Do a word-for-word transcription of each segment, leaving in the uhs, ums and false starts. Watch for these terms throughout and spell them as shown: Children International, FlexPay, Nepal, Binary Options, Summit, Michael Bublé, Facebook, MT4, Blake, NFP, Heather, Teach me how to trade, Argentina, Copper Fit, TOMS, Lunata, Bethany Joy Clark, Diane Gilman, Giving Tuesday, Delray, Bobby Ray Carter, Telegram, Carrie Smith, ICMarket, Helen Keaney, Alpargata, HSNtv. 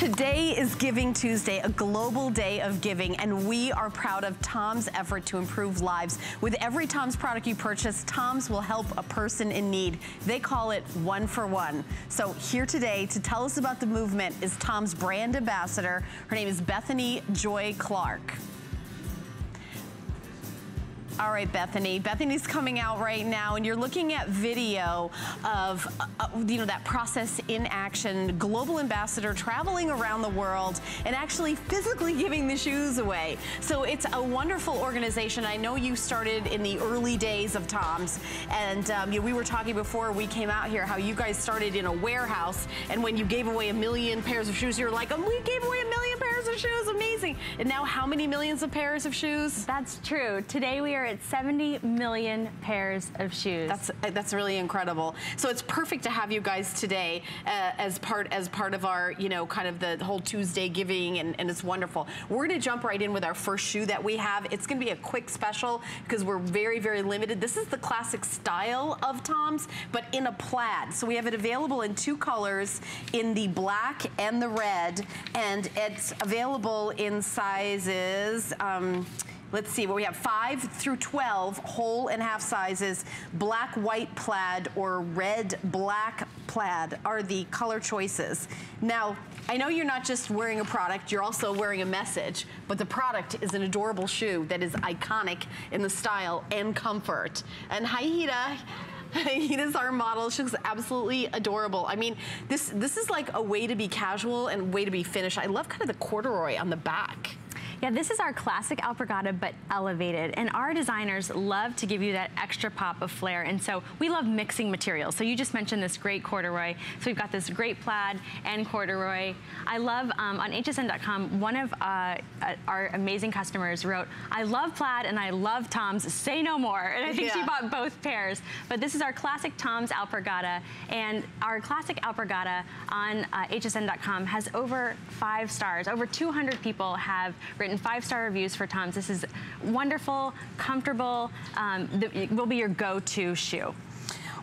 Today is Giving Tuesday, a global day of giving, and we are proud of TOMS' effort to improve lives. With every TOMS product you purchase, TOMS will help a person in need. They call it one for one. So here today to tell us about the movement is TOMS brand ambassador. Her name is Bethany Joy Clark. All right, Bethany. Bethany's coming out right now, and you're looking at video of, uh, you know, that process in action, global ambassador traveling around the world and actually physically giving the shoes away. So it's a wonderful organization. I know you started in the early days of TOMS, and um, you know, we were talking before we came out here how you guys started in a warehouse, and when you gave away a million pairs of shoes, you're like, oh, we gave away a million pairs of shoes, amazing. And now how many millions of pairs of shoes? That's true. Today we are at seventy million pairs of shoes. That's that's really incredible. So it's perfect to have you guys today uh, as part as part of our, you know, kind of the whole Tuesday giving, and, and it's wonderful. We're going to jump right in with our first shoe that we have. It's going to be a quick special because we're very, very limited. This is the classic style of TOMS, but in a plaid. So we have it available in two colors, in the black and the red, and it's available in sizes... Um, Let's see, well, we have five through twelve, whole and half sizes. Black, white plaid or red, black plaid are the color choices. Now, I know you're not just wearing a product, you're also wearing a message, but the product is an adorable shoe that is iconic in the style and comfort. And hi, Hida. Hita's our model. She looks absolutely adorable. I mean, this, this is like a way to be casual and way to be finished. I love kind of the corduroy on the back. Yeah, this is our classic Alpargata, but elevated. And our designers love to give you that extra pop of flair. And so we love mixing materials. So you just mentioned this great corduroy. So we've got this great plaid and corduroy. I love, um, on H S N dot com, one of uh, our amazing customers wrote, I love plaid and I love TOMS, say no more. And I think yeah. she bought both pairs. But this is our classic TOMS Alpargata. And our classic Alpargata on uh, H S N dot com has over five stars. Over two hundred people have written and five-star reviews for TOMS. This is wonderful, comfortable, um, it will be your go-to shoe.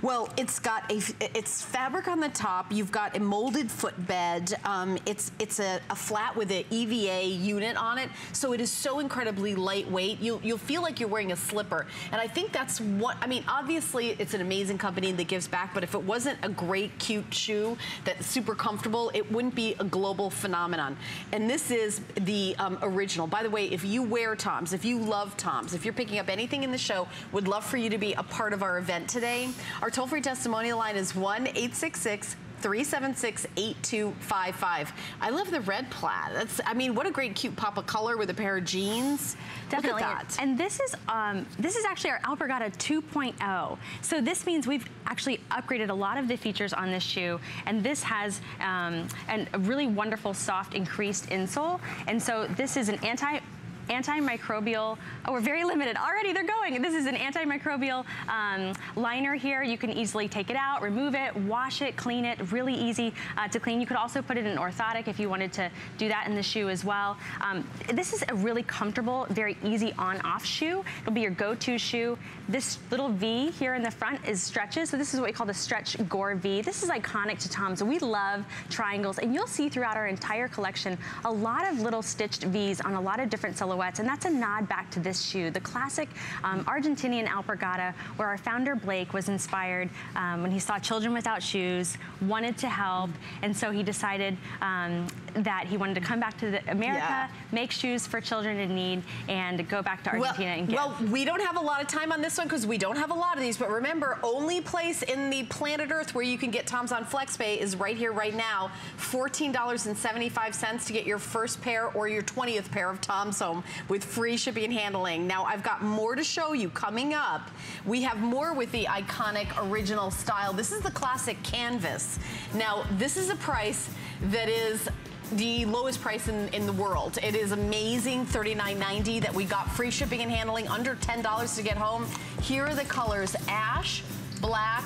Well, it's got a, it's fabric on the top. You've got a molded footbed. Um, it's it's a, a flat with an E V A unit on it, so it is so incredibly lightweight. You you'll feel like you're wearing a slipper, and I think that's what I mean. Obviously, it's an amazing company that gives back, but if it wasn't a great, cute shoe that's super comfortable, it wouldn't be a global phenomenon. And this is the um, original. By the way, if you wear TOMS, if you love TOMS, if you're picking up anything in the show, would love for you to be a part of our event today. Our Our toll-free testimonial line is one eight six six, three seven six, eight two five five. I love the red plaid. That's, I mean, what a great cute pop of color with a pair of jeans. Definitely. Look at that. And this is um, this is actually our Alpargata two point oh. So this means we've actually upgraded a lot of the features on this shoe, and this has um, an, a really wonderful soft increased insole. And so this is an anti. antimicrobial, oh, we're very limited. Already they're going. This is an antimicrobial um, liner here. You can easily take it out, remove it, wash it, clean it. Really easy uh, to clean. You could also put it in orthotic if you wanted to do that in the shoe as well. Um, this is a really comfortable, very easy on-off shoe. It'll be your go-to shoe. This little V here in the front is stretches. So this is what we call the stretch gore V. This is iconic to TOMS. We love triangles, and you'll see throughout our entire collection a lot of little stitched V's on a lot of different silhouettes. And that's a nod back to this shoe, the classic um, Argentinian Alpargata, where our founder Blake was inspired um, when he saw children without shoes, wanted to help, and so he decided um, that he wanted to come back to the America, yeah. make shoes for children in need, and go back to Argentina well, and give. Well, we don't have a lot of time on this one because we don't have a lot of these, but remember, only place in the planet Earth where you can get TOMS on FlexPay is right here, right now, fourteen dollars and seventy-five cents to get your first pair or your twentieth pair of TOMS home, with free shipping and handling. Now, I've got more to show you coming up. We have more with the iconic original style. This is the classic canvas. Now, this is a price that is the lowest price in, in the world. It is amazing, thirty-nine ninety that we got free shipping and handling, under ten dollars to get home. Here are the colors, ash, black,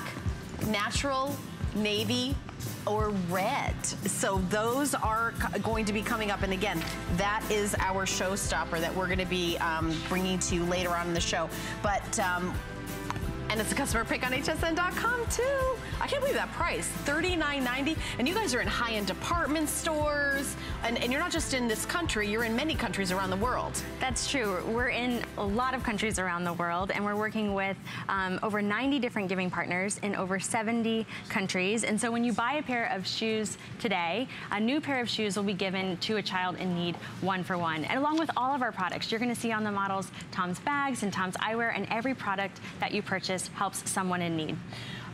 natural, navy, or red. So those are going to be coming up, and again, that is our showstopper that we're going to be um, bringing to you later on in the show. But um, And it's a customer pick on H S N dot com too. I can't believe that price, thirty-nine ninety. And you guys are in high-end department stores, and, and you're not just in this country, you're in many countries around the world. That's true. We're in a lot of countries around the world, and we're working with um, over ninety different giving partners in over seventy countries. And so when you buy a pair of shoes today, a new pair of shoes will be given to a child in need, one for one. And along with all of our products, you're gonna see on the models Tom's bags and Tom's eyewear, and every product that you purchase helps someone in need.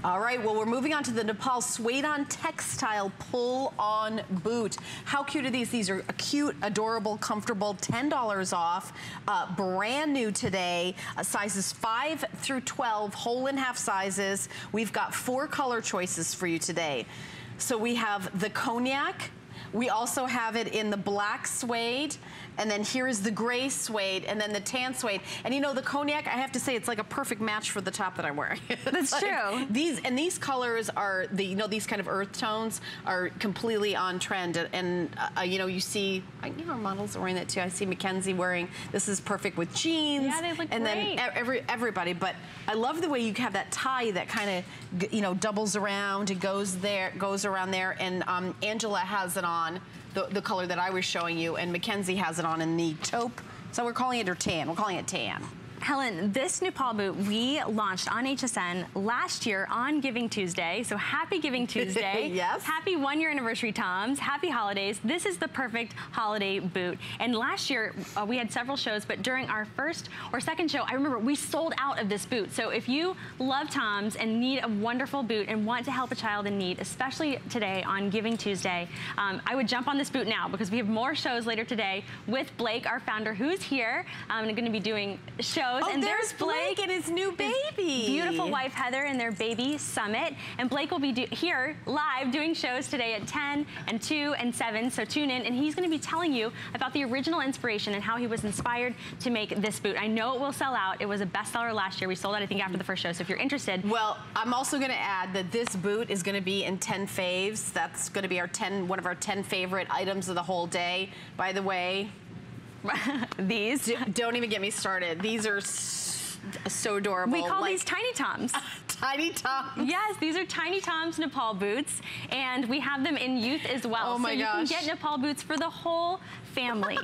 All right, well, we're moving on to the Nepal Suede-on Textile Pull-On Boot. How cute are these? These are cute, adorable, comfortable, ten dollars off, uh, brand new today, uh, sizes five through twelve, whole and half sizes. We've got four color choices for you today. So we have the cognac. We also have it in the black suede, and then here is the gray suede, and then the tan suede. And you know, the cognac, I have to say, it's like a perfect match for the top that I'm wearing. That's like true. These, and these colors are, the, you know, these kind of earth tones are completely on trend. And, and uh, you know, you see, you know, our models are wearing that too. I see Mackenzie wearing, this is perfect with jeans. Yeah, they look and great. Then every, everybody, but I love the way you have that tie that kind of, you know, doubles around, it goes there, goes around there, and um, Angela has it on. On the, the color that I was showing you, and Mackenzie has it on in the taupe. So we're calling it her tan. We're calling it tan. Helen, this Nepal boot we launched on H S N last year on Giving Tuesday. So happy Giving Tuesday. Yes. Happy one year anniversary, Tom's. Happy holidays. This is the perfect holiday boot. And last year uh, we had several shows, but during our first or second show, I remember we sold out of this boot. So if you love Tom's and need a wonderful boot and want to help a child in need, especially today on Giving Tuesday, um, I would jump on this boot now because we have more shows later today with Blake, our founder, who's here. Um, and going to be doing shows. Oh, and there's, there's Blake, Blake and his new baby. His beautiful wife, Heather, and their baby, Summit. And Blake will be do here live doing shows today at ten and two and seven. So tune in, and he's going to be telling you about the original inspiration and how he was inspired to make this boot. I know it will sell out. It was a bestseller last year. We sold out, I think, after the first show. So if you're interested. Well, I'm also going to add that this boot is going to be in ten faves. That's going to be our ten, one of our ten favorite items of the whole day. By the way, these D don't even get me started. These are s so adorable. We call like, these Tiny Toms. Uh, tiny Toms. Yes, these are Tiny Toms Nepal boots, and we have them in youth as well. Oh my so gosh. You can get Nepal boots for the whole family.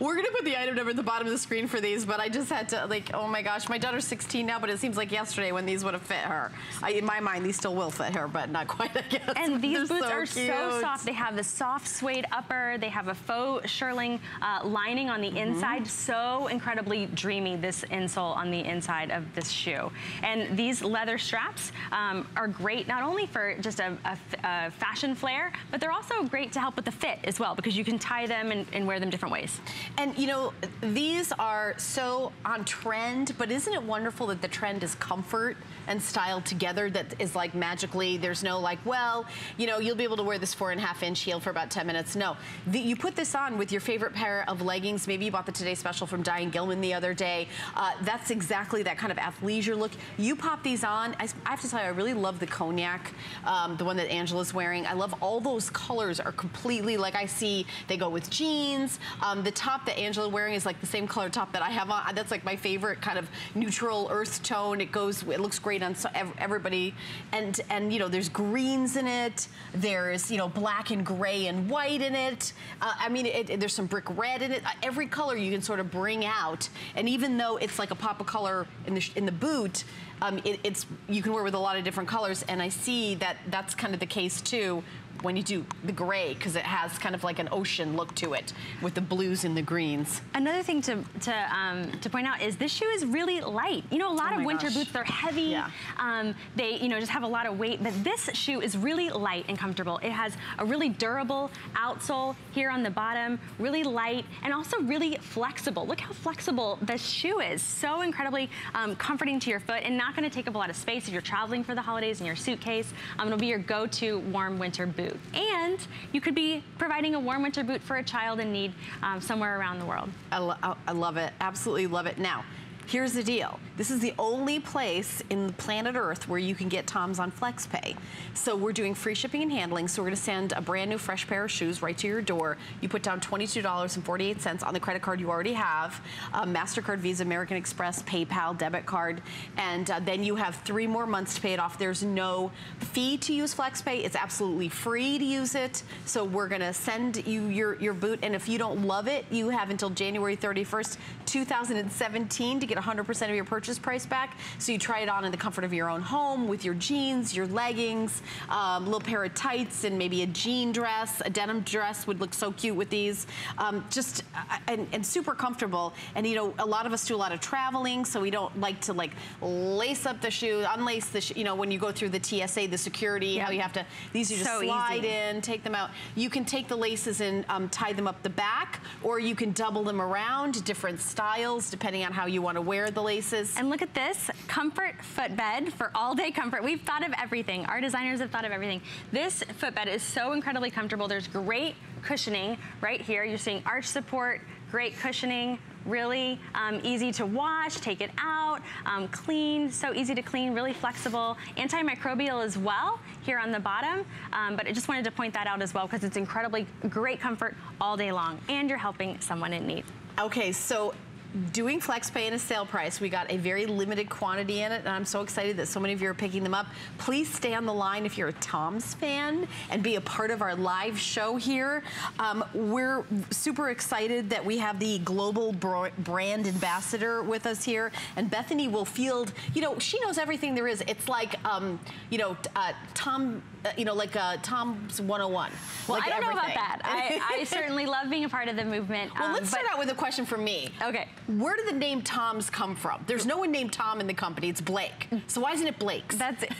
We're gonna put the item number at the bottom of the screen for these, but I just had to, like, oh my gosh, my daughter's sixteen now, but it seems like yesterday when these would have fit her. I, in my mind, these still will fit her, but not quite, I guess. And these boots so are cute. So soft. They have the soft suede upper. They have a faux shirling uh, lining on the mm-hmm. inside. So incredibly dreamy, this insole on the inside of this shoe. And these leather straps um, are great, not only for just a, a, a fashion flair, but they're also great to help with the fit as well, because you can tie them and, and wear them different ways. And you know, these are so on trend, but isn't it wonderful that the trend is comfort and style together? That is like magically, there's no like, well, you know, you'll be able to wear this four and a half inch heel for about ten minutes. No, the, you put this on with your favorite pair of leggings. Maybe you bought the Today Special from Diane Gilman the other day. Uh, that's exactly that kind of athleisure look. You pop these on. I, I have to tell you, I really love the cognac, um, the one that Angela's wearing. I love all those colors are completely, like I see, they go with jeans. Um, The top that Angela wearing is like the same color top that I have on. That's like my favorite kind of neutral earth tone. It goes, it looks great on so, everybody. And, and you know, there's greens in it. There's, you know, black and gray and white in it. Uh, I mean, it, it, there's some brick red in it. Every color you can sort of bring out. And even though it's like a pop of color in the, in the boot, um, it, it's, you can wear with a lot of different colors. And I see that that's kind of the case too when you do the gray, because it has kind of like an ocean look to it with the blues and the greens. Another thing to to, um, to point out is this shoe is really light. You know, a lot oh of winter gosh. boots, they're heavy. Yeah. Um, they, you know, just have a lot of weight, but this shoe is really light and comfortable. It has a really durable outsole here on the bottom, really light, and also really flexible. Look how flexible this shoe is. So incredibly um, comforting to your foot and not gonna take up a lot of space if you're traveling for the holidays in your suitcase. Um, it'll be your go-to warm winter boot. And you could be providing a warm winter boot for a child in need um, somewhere around the world. I, lo I love it, absolutely love it. Now, Here's the deal. This is the only place in planet Earth where you can get TOMS on FlexPay. So we're doing free shipping and handling, so we're gonna send a brand new fresh pair of shoes right to your door. You put down twenty-two dollars and forty-eight cents on the credit card you already have, uh, MasterCard, Visa, American Express, PayPal, debit card, and uh, then you have three more months to pay it off. There's no fee to use FlexPay. It's absolutely free to use it. So we're gonna send you your, your boot, and if you don't love it, you have until January thirty-first, two thousand seventeen to get one hundred percent of your purchase price back. So you try it on in the comfort of your own home with your jeans, your leggings, a um, little pair of tights, and maybe a jean dress. A denim dress would look so cute with these. Um, just, uh, and, and super comfortable. And you know, a lot of us do a lot of traveling, so we don't like to like lace up the shoe, unlace the shoe. You know, when you go through the T S A, the security, yep. how you have to, these you just so slide easy. in, take them out. You can take the laces and um, tie them up the back, or you can double them around, different styles, depending on how you want to wear the laces. And look at this, comfort footbed for all day comfort. We've thought of everything. Our designers have thought of everything. This footbed is so incredibly comfortable. There's great cushioning right here. You're seeing arch support, great cushioning, really um, easy to wash, take it out, um, clean, so easy to clean, really flexible, antimicrobial as well here on the bottom, um, but I just wanted to point that out as well because it's incredibly great comfort all day long, and you're helping someone in need. Okay, so doing FlexPay in a sale price, we got a very limited quantity in it, and I'm so excited that so many of you are picking them up. Please stay on the line if you're a TOMS fan and be a part of our live show here. Um, we're super excited that we have the global brand ambassador with us here, and Bethany will field, you know, she knows everything there is. It's like, um, you know, uh, Tom, uh, you know, like uh, TOMS one oh one. Well, like I don't everything. know about that. I, I certainly love being a part of the movement. Well, um, let's start out with a question for me. Okay. Where did the name TOMS come from? There's no one named Tom in the company. It's Blake. So why isn't it Blake's? That's it.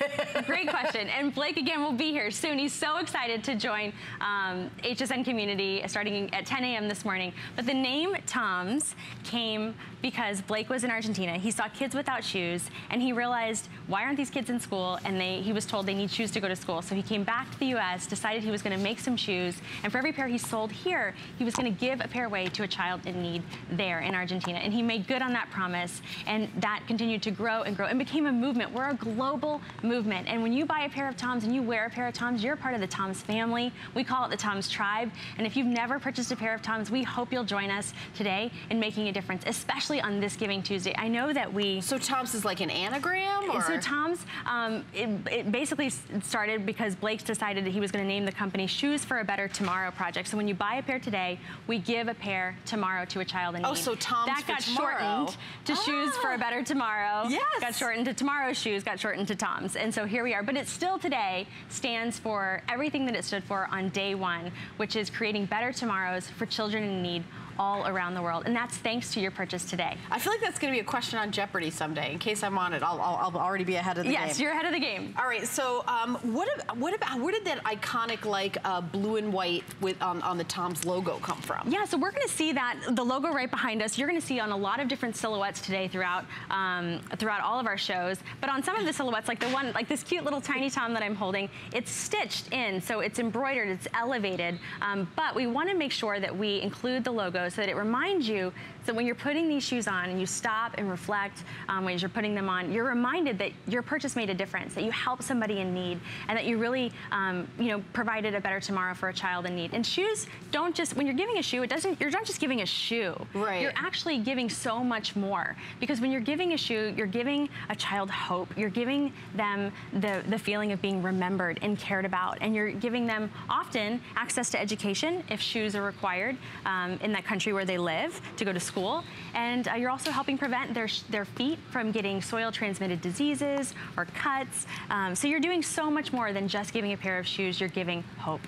Great question. And Blake, again, will be here soon. He's so excited to join um, H S N community starting at ten A M this morning. But the name TOMS came because Blake was in Argentina. He saw kids without shoes, and he realized, why aren't these kids in school? And they, he was told they need shoes to go to school. So he came back to the U S, decided he was going to make some shoes, and for every pair he sold here, he was going to give a pair away to a child in need there in Argentina. And he made good on that promise, and that continued to grow and grow and became a movement. We're a global movement, and when you buy a pair of TOMS and you wear a pair of TOMS, you're part of the TOMS family. We call it the TOMS tribe, and if you've never purchased a pair of TOMS, we hope you'll join us today in making a difference, especially on this Giving Tuesday. I know that we... So TOMS is like an anagram? Or? So TOMS, um, it, it basically started because Blake decided that he was going to name the company Shoes for a Better Tomorrow Project. So when you buy a pair today, we give a pair tomorrow to a child in need. Oh, so TOMS... That got shortened to ah. Shoes for a Better Tomorrow. Yes. Got shortened to Tomorrow's Shoes, got shortened to TOMS. And so here we are. But it still today stands for everything that it stood for on day one, which is creating better tomorrows for children in need all around the world. And that's thanks to your purchase today. I feel like that's going to be a question on Jeopardy someday. In case I'm on it, I'll, I'll, I'll already be ahead of the yes, game. Yes, you're ahead of the game. All right, so um, what, what about, where did that iconic like uh, blue and white with um, on the TOMS logo come from? Yeah, so we're going to see that, the logo right behind us, you're going to see on a lot of different silhouettes today throughout, um, throughout all of our shows. But on some of the silhouettes, like the one, like this cute little tiny Tom that I'm holding, it's stitched in, so it's embroidered, it's elevated. Um, but we want to make sure that we include the logo so that it reminds you that when you're putting these shoes on and you stop and reflect um, when you're putting them on, you're reminded that your purchase made a difference, that you helped somebody in need, and that you really um, you know, provided a better tomorrow for a child in need. And shoes don't just, when you're giving a shoe, it doesn't, you're not just giving a shoe. Right. You're actually giving so much more, because when you're giving a shoe, you're giving a child hope. You're giving them the, the feeling of being remembered and cared about, and you're giving them often access to education if shoes are required um, in that country where they live to go to school, and uh, you're also helping prevent their, their feet from getting soil-transmitted diseases or cuts. Um, so you're doing so much more than just giving a pair of shoes, you're giving hope.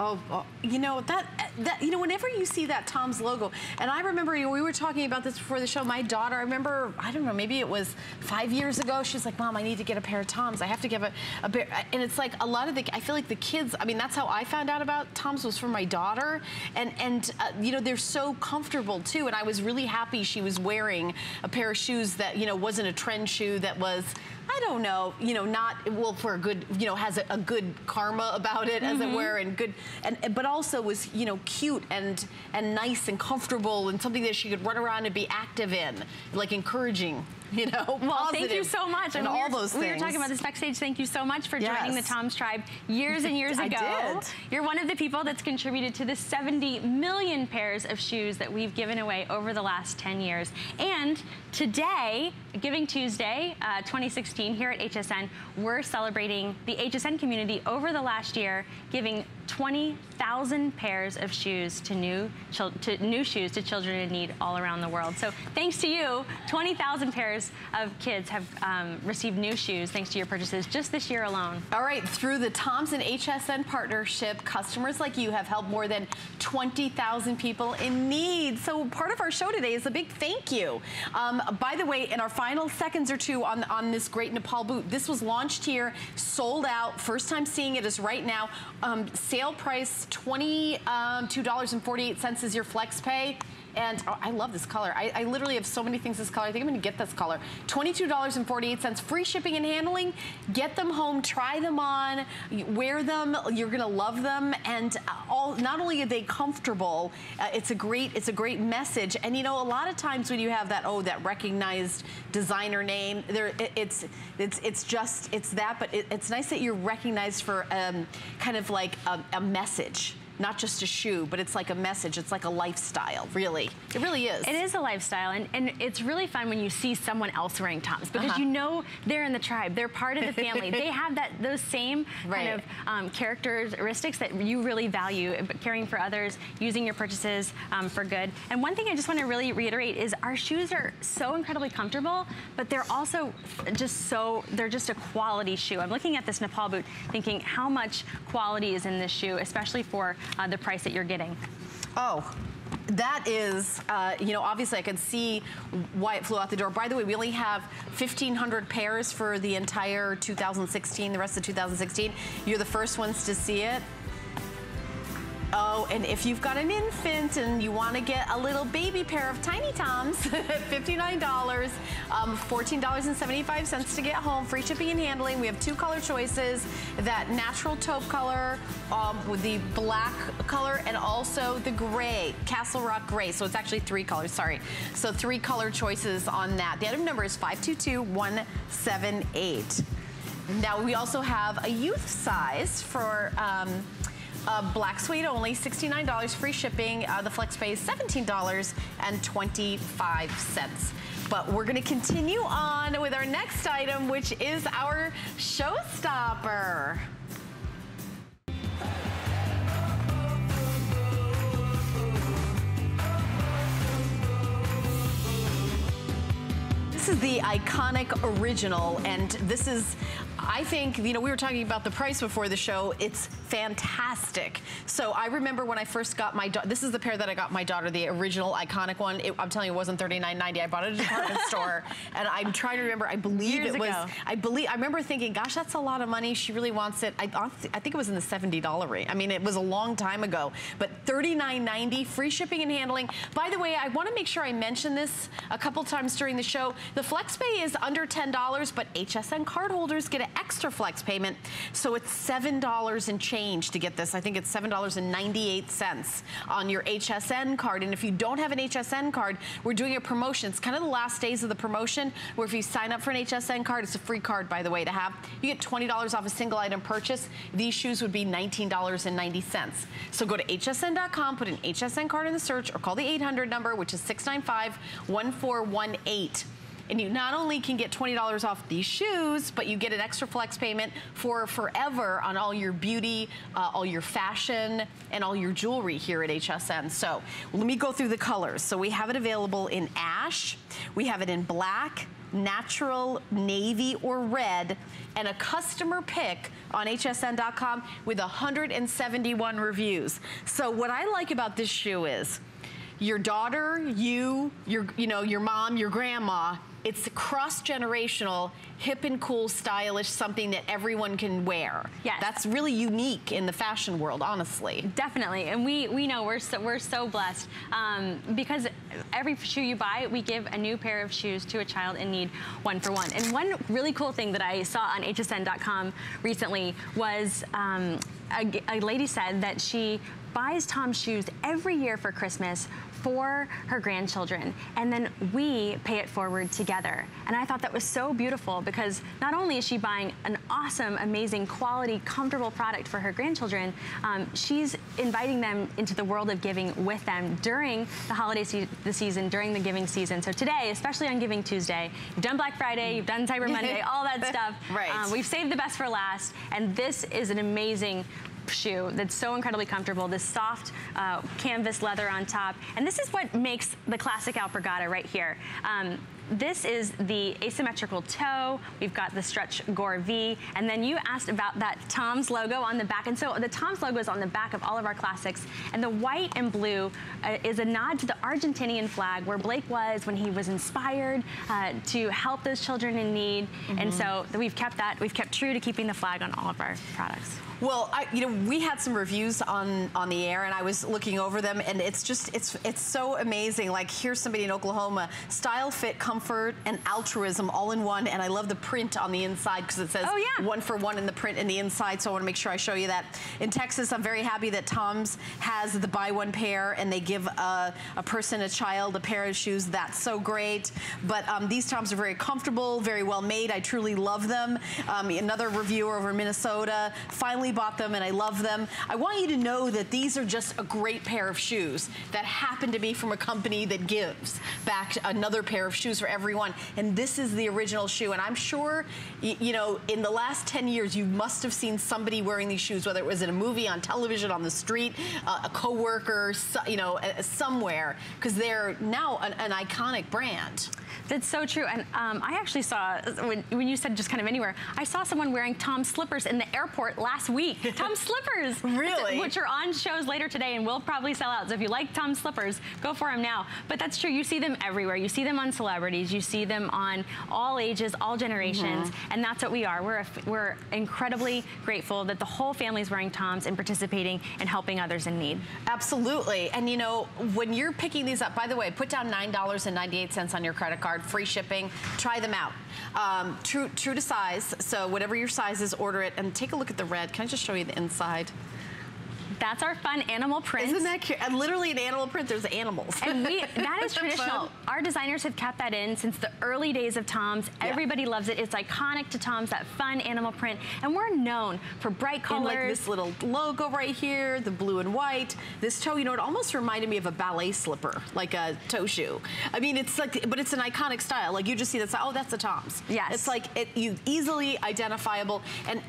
Oh, oh, you know, that, that, you know, whenever you see that TOMS logo, and I remember, you know, we were talking about this before the show, my daughter, I remember, I don't know, maybe it was five years ago, she's like, Mom, I need to get a pair of TOMS. I have to give a, a pair, and it's like a lot of the, I feel like the kids, I mean, that's how I found out about TOMS, was from my daughter, and, and uh, you know, they're so comfortable, too, and I was really happy she was wearing a pair of shoes that, you know, wasn't a trend shoe, that was I don't know, you know, not, well, for a good, you know, has a, a good karma about it, mm-hmm. as it were, and good, and but also was, you know, cute and, and nice and comfortable and something that she could run around and be active in, like encouraging. You know, well, positive, thank you so much. And, and all we were, those things. We were talking about this backstage. Thank you so much for yes. joining the TOMS tribe years and years I ago. Did. You're one of the people that's contributed to the seventy million pairs of shoes that we've given away over the last ten years. And today, Giving Tuesday uh, twenty sixteen, here at H S N, we're celebrating the H S N community over the last year, giving twenty thousand pairs of shoes to new to new shoes to children in need all around the world. So thanks to you, twenty thousand pairs of kids have um, received new shoes thanks to your purchases just this year alone. All right, through the TOMS and H S N partnership, customers like you have helped more than twenty thousand people in need. So part of our show today is a big thank you. Um, by the way, in our final seconds or two on, on this great Nepal boot, this was launched here, sold out. First time seeing it is right now. Um, Sale price twenty-two dollars and forty-eight cents is your flex pay. And oh, I love this color. I, I literally have so many things this color. I think I'm gonna get this color. twenty-two dollars and forty-eight cents, free shipping and handling. Get them home, try them on, wear them. You're gonna love them. And all, not only are they comfortable, uh, it's a great, it's a great message. And you know, a lot of times when you have that, oh, that recognized designer name, there, it, it's, it's, it's just, it's that. But it, it's nice that you're recognized for um, kind of like a, a message. Not just a shoe, but it's like a message. It's like a lifestyle, really. It really is. It is a lifestyle, and, and it's really fun when you see someone else wearing TOMS, because uh-huh. you know they're in the tribe, they're part of the family. They have that those same right. kind of um, characteristics that you really value, caring for others, using your purchases um, for good. And one thing I just wanna really reiterate is our shoes are so incredibly comfortable, but they're also just so, they're just a quality shoe. I'm looking at this Nepal boot thinking how much quality is in this shoe, especially for Uh, the price that you're getting. Oh, that is, uh, you know, obviously I can see why it flew out the door. By the way, we only have fifteen hundred pairs for the entire two thousand sixteen, the rest of two thousand sixteen. You're the first ones to see it. Oh, and if you've got an infant and you want to get a little baby pair of tiny TOMS, fifty-nine dollars, um, fourteen dollars and seventy-five cents to get home, free shipping and handling. We have two color choices, that natural taupe color um, with the black color and also the gray, Castle Rock gray. So it's actually three colors, sorry. So three color choices on that. The item number is five two two, one seven eight. Now we also have a youth size for... Um, Uh, black suede only, sixty-nine dollars, free shipping. Uh, the flex pay is seventeen dollars and twenty-five cents. But we're gonna continue on with our next item, which is our showstopper. This is the iconic original, and this is, I think, you know, we were talking about the price before the show. It's fantastic. So I remember when I first got my, this is the pair that I got my daughter, the original iconic one. It, I'm telling you, it wasn't thirty-nine ninety. I bought it at a department store, and I'm trying to remember. I believe Years it was. Ago. I believe. I remember thinking, gosh, that's a lot of money. She really wants it. I, I think it was in the seventy dollar range. I mean, it was a long time ago, but thirty-nine ninety, free shipping and handling. By the way, I want to make sure I mention this a couple times during the show. The FlexPay is under ten dollars, but H S N cardholders get an extra flex payment, so it's seven dollars and change to get this. I think it's seven dollars and ninety-eight cents on your H S N card, and if you don't have an H S N card, we're doing a promotion. It's kind of the last days of the promotion, where if you sign up for an H S N card, it's a free card, by the way, to have. You get twenty dollars off a single item purchase. These shoes would be nineteen dollars and ninety cents. So go to H S N dot com, put an H S N card in the search, or call the eight hundred number, which is six nine five, one four one eight. And you not only can get twenty dollars off these shoes, but you get an extra flex payment for forever on all your beauty, uh, all your fashion, and all your jewelry here at H S N. So let me go through the colors. So we have it available in ash, we have it in black, natural, navy, or red, and a customer pick on H S N dot com with one hundred seventy-one reviews. So what I like about this shoe is your daughter, you, your, you know, your mom, your grandma, it's cross-generational, hip and cool, stylish, something that everyone can wear. Yes. That's really unique in the fashion world, honestly. Definitely, and we we know we're so, we're so blessed um, because every shoe you buy, we give a new pair of shoes to a child in need, one for one. And one really cool thing that I saw on H S N dot com recently was um, a, a lady said that she buys TOMS shoes every year for Christmas for her grandchildren, and then we pay it forward together. And I thought that was so beautiful because not only is she buying an awesome, amazing, quality, comfortable product for her grandchildren, um, she's inviting them into the world of giving with them during the holiday se the season, during the giving season. So today, especially on Giving Tuesday, you've done Black Friday, you've done Cyber Monday, all that stuff. Right. Um, we've saved the best for last, and this is an amazing shoe that's so incredibly comfortable, this soft uh, canvas leather on top. And this is what makes the classic Alpargata right here. Um, this is the asymmetrical toe, we've got the stretch gore V, and then you asked about that TOMS logo on the back. And so the TOMS logo is on the back of all of our classics, and the white and blue uh, is a nod to the Argentinian flag where Blake was when he was inspired uh, to help those children in need. Mm-hmm. And so we've kept that, we've kept true to keeping the flag on all of our products. Well, I, you know, we had some reviews on, on the air, and I was looking over them, and it's just, it's it's so amazing. Like, here's somebody in Oklahoma, style, fit, comfort, and altruism all in one, and I love the print on the inside because it says oh, yeah. one for one in the print in the inside, so I want to make sure I show you that. In Texas, I'm very happy that TOMS has the buy one pair, and they give a, a person, a child, a pair of shoes. That's so great. But um, these TOMS are very comfortable, very well made. I truly love them. Um, another reviewer over in Minnesota, finally bought them and I love them. I want you to know that these are just a great pair of shoes that happen to be from a company that gives back another pair of shoes for everyone. And this is the original shoe. And I'm sure, you know, in the last ten years, you must have seen somebody wearing these shoes, whether it was in a movie, on television, on the street, uh, a coworker, so, you know, uh, somewhere, because they're now an, an iconic brand. That's so true. And um, I actually saw, when, when you said just kind of anywhere, I saw someone wearing TOMS slippers in the airport last week. Week. TOMS slippers, really, which are on shows later today and will probably sell out. So if you like TOMS slippers, go for them now. But that's true. You see them everywhere. You see them on celebrities. You see them on all ages, all generations, mm-hmm. and that's what we are. We're a, we're incredibly grateful that the whole family is wearing TOMS and participating and helping others in need. Absolutely. And you know, when you're picking these up, by the way, put down nine dollars and ninety-eight cents on your credit card. Free shipping. Try them out. Um, true, true to size. So whatever your size is, order it and take a look at the red. Can I just show you the inside? That's our fun animal print. Isn't that cute? And literally an animal print, there's animals. And we, that is traditional. Fun? Our designers have kept that in since the early days of TOMS. Yeah. Everybody loves it. It's iconic to TOMS, that fun animal print. And we're known for bright colors. And like this little logo right here, the blue and white. This toe, you know, it almost reminded me of a ballet slipper, like a toe shoe. I mean, it's like, but it's an iconic style. Like you just see that, oh, that's a TOMS. Yes. It's like, it, you easily identifiable. And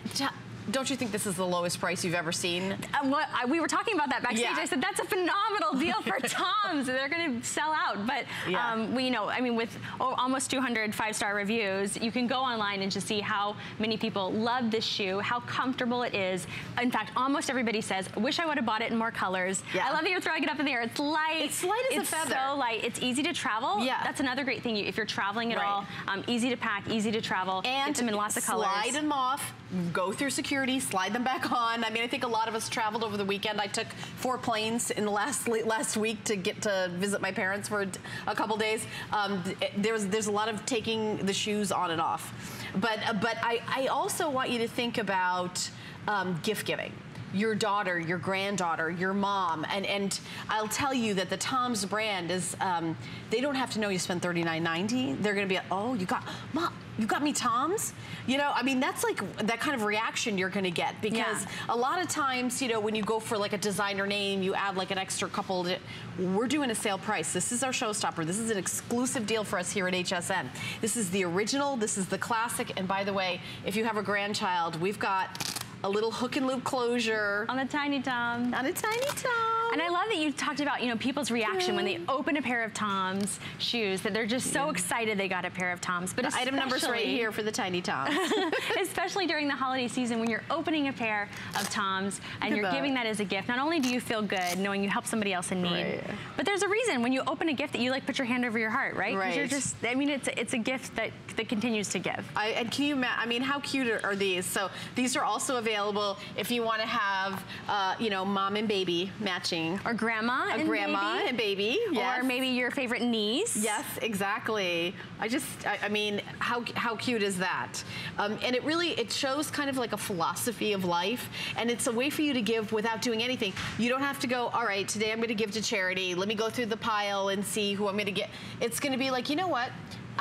don't you think this is the lowest price you've ever seen? Um, what, I, we were talking about that backstage. Yeah. I said, that's a phenomenal deal for TOMS. They're going to sell out. But yeah. um, we you know, I mean, with oh, almost two hundred five-star reviews, you can go online and just see how many people love this shoe, how comfortable it is. In fact, almost everybody says, wish I would have bought it in more colors. Yeah. I love that you're throwing it up in the air. It's light. It's light as it's a feather. It's so light. It's easy to travel. Yeah. That's another great thing. If you're traveling at right. all, um, easy to pack, easy to travel. And get them in lots of colors. Slide them off. Go through security, slide them back on. I mean, I think a lot of us traveled over the weekend. I took four planes in the last last week to get to visit my parents for a couple days. Um, there's there's a lot of taking the shoes on and off, but uh, but I I also want you to think about um, gift giving. Your daughter, your granddaughter, your mom, and and I'll tell you that the TOMS brand is um, they don't have to know you spend thirty-nine ninety. They're gonna be like, oh, you got mom. You got me TOMS? You know, I mean, that's like that kind of reaction you're going to get because yeah. a lot of times, you know, when you go for like a designer name, you add like an extra couple. To, we're doing a sale price. This is our showstopper. This is an exclusive deal for us here at H S N. This is the original. This is the classic. And by the way, if you have a grandchild, we've got a little hook and loop closure. On a tiny Tom. On a tiny Tom. And I love that you talked about, you know, people's reaction yeah. when they open a pair of Tom's shoes, that they're just so yeah. excited they got a pair of Tom's. But the item number's right here for the tiny Tom's. Especially during the holiday season when you're opening a pair of Tom's and you're giving that as a gift, not only do you feel good knowing you help somebody else in need, right. but there's a reason when you open a gift that you like put your hand over your heart, right? Right. You're just, I mean, it's, it's a gift that, that continues to give. I, and can you imagine, I mean, how cute are these? So these are also available if you want to have, uh, you know, mom and baby matching. Or grandma and baby. grandma and baby. Yes. Or maybe your favorite niece. Yes, exactly. I just, I, I mean, how, how cute is that? Um, and it really, it shows kind of like a philosophy of life. And it's a way for you to give without doing anything. You don't have to go, all right, today I'm going to give to charity. Let me go through the pile and see who I'm going to get. It's going to be like, you know what?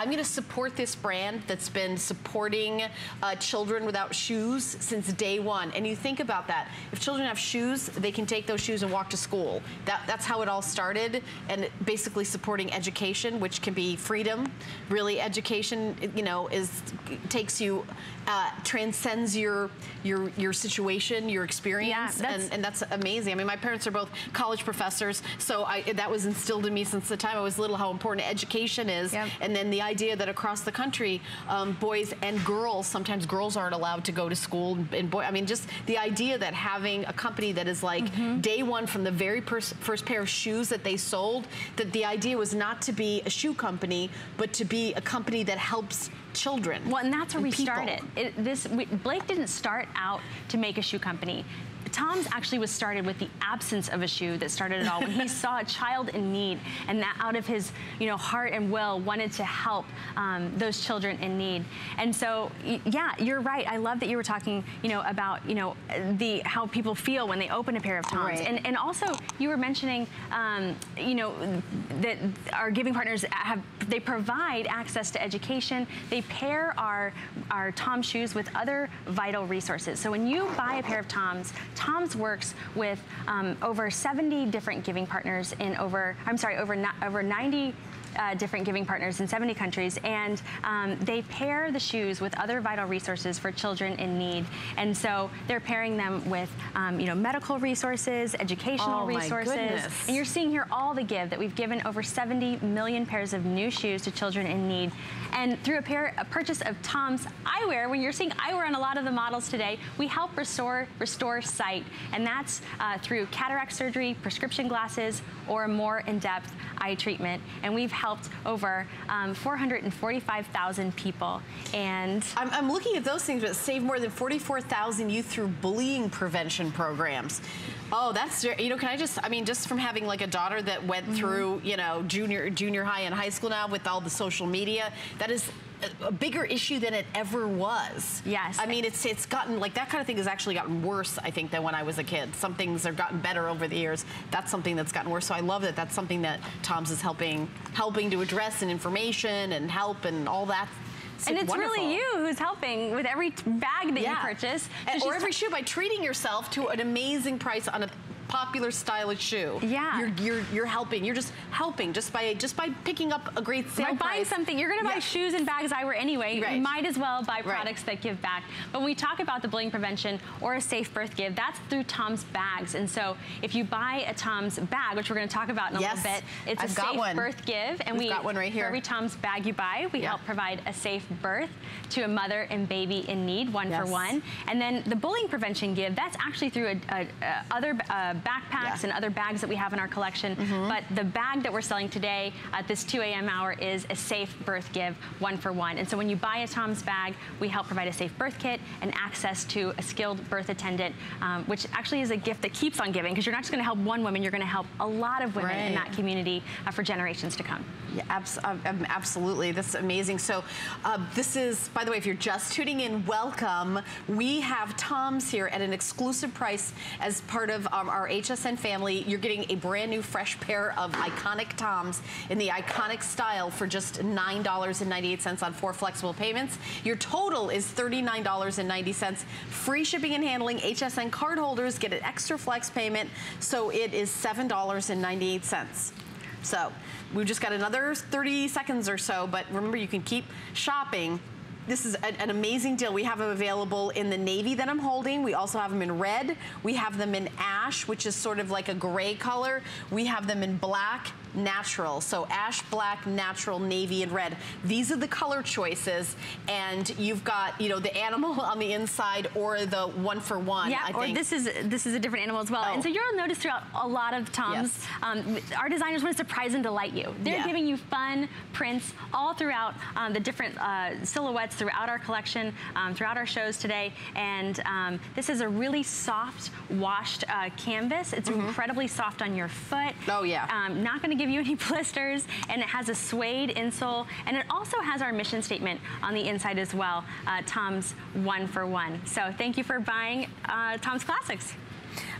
I'm gonna support this brand that's been supporting uh, children without shoes since day one. And you think about that. If children have shoes, they can take those shoes and walk to school. That, that's how it all started, and basically supporting education, which can be freedom. Really, education, you know, is takes you, uh, transcends your your your situation, your experience, yeah, that's and, and that's amazing. I mean, my parents are both college professors, so I, that was instilled in me since the time I was little, how important education is, yep. and then the idea that across the country, um, boys and girls, sometimes girls aren't allowed to go to school, and boy, I mean, just the idea that having a company that is like mm-hmm. day one from the very first pair of shoes that they sold, that the idea was not to be a shoe company, but to be a company that helps children. Well, and that's where and we people. started. It, this we, Blake didn't start out to make a shoe company. Tom's actually was started with the absence of a shoe that started it all when he saw a child in need, and that out of his, you know, heart and will wanted to help um, those children in need. And so, yeah, you're right. I love that you were talking, you know, about, you know, the how people feel when they open a pair of Tom's, right. and and also you were mentioning, um, you know, that our giving partners have they provide access to education. They pair our our Tom shoes with other vital resources. So when you buy a pair of Tom's. Tom's works with um, over seventy different giving partners in over, I'm sorry, over, over ninety Uh, different giving partners in seventy countries, and um, they pair the shoes with other vital resources for children in need. And so they're pairing them with, um, you know, medical resources, educational oh resources. My goodness. And you're seeing here all the give that we've given over seventy million pairs of new shoes to children in need. And through a pair, a purchase of Tom's eyewear, when you're seeing eyewear on a lot of the models today, we help restore restore sight, and that's uh, through cataract surgery, prescription glasses, or more in-depth eye treatment. And we've helped helped over um, four hundred forty-five thousand people. And I'm, I'm looking at those things, but saved more than forty-four thousand youth through bullying prevention programs. Oh, that's, you know, can I just, I mean, just from having like a daughter that went mm-hmm. through, you know, junior, junior high and high school now with all the social media, that is a bigger issue than it ever was. Yes. I mean, it's it's gotten, like, that kind of thing has actually gotten worse, I think, than when I was a kid. Some things have gotten better over the years. That's something that's gotten worse. So I love that that's something that Tom's is helping helping to address, and information and help and all that. It's and like it's wonderful. Really you who's helping with every bag that yeah. you purchase. And, or every shoe by treating yourself to an amazing price on a popular stylish shoe. Yeah, you're you're you're helping. You're just helping just by just by picking up a great sale. By price. Buying something, you're going to buy yeah. shoes and bags eyewear anyway. Right. You might as well buy products right. that give back. But when we talk about the bullying prevention or a safe birth give, that's through Tom's bags. And so if you buy a Tom's bag, which we're going to talk about in a yes. little bit, it's I've a safe one. birth give, and We've we got one right here. For every Tom's bag you buy, we yeah. help provide a safe birth to a mother and baby in need, one yes. for one. And then the bullying prevention give, that's actually through a, a, a other. A backpacks yeah. and other bags that we have in our collection, mm-hmm. but the bag that we're selling today at this two A M hour is a safe birth give, one for one. And so when you buy a Tom's bag, we help provide a safe birth kit and access to a skilled birth attendant, um, which actually is a gift that keeps on giving, because you're not just going to help one woman, you're going to help a lot of women right. in that community uh, for generations to come. Yeah, abs um, absolutely. That's amazing. So uh, this is, by the way, if you're just tuning in, welcome. We have Tom's here at an exclusive price as part of um, our H S N family. You're getting a brand new fresh pair of iconic Toms in the iconic style for just nine dollars and ninety-eight cents on four flexible payments. Your total is thirty-nine dollars and ninety cents. Free shipping and handling. H S N card holders get an extra flex payment, so it is seven dollars and ninety-eight cents. So we've just got another thirty seconds or so, but remember, you can keep shopping This is a, an amazing deal. We have them available in the navy that I'm holding. We also have them in red. We have them in ash, which is sort of like a gray color. We have them in black, natural. So ash, black, natural, navy, and red. These are the color choices. And you've got, you know, the animal on the inside or the one for one. Yeah, I or think. this is this is a different animal as well. Oh. And so you'll notice throughout a lot of Toms, yes. um, our designers want to surprise and delight you. They're yeah. giving you fun prints all throughout um, the different uh, silhouettes throughout our collection, um, throughout our shows today. And um, this is a really soft, washed uh, canvas. It's mm-hmm. incredibly soft on your foot. Oh yeah. Um, not going to give you any blisters, and it has a suede insole, and it also has our mission statement on the inside as well, uh, Tom's one for one. So thank you for buying uh, Tom's Classics.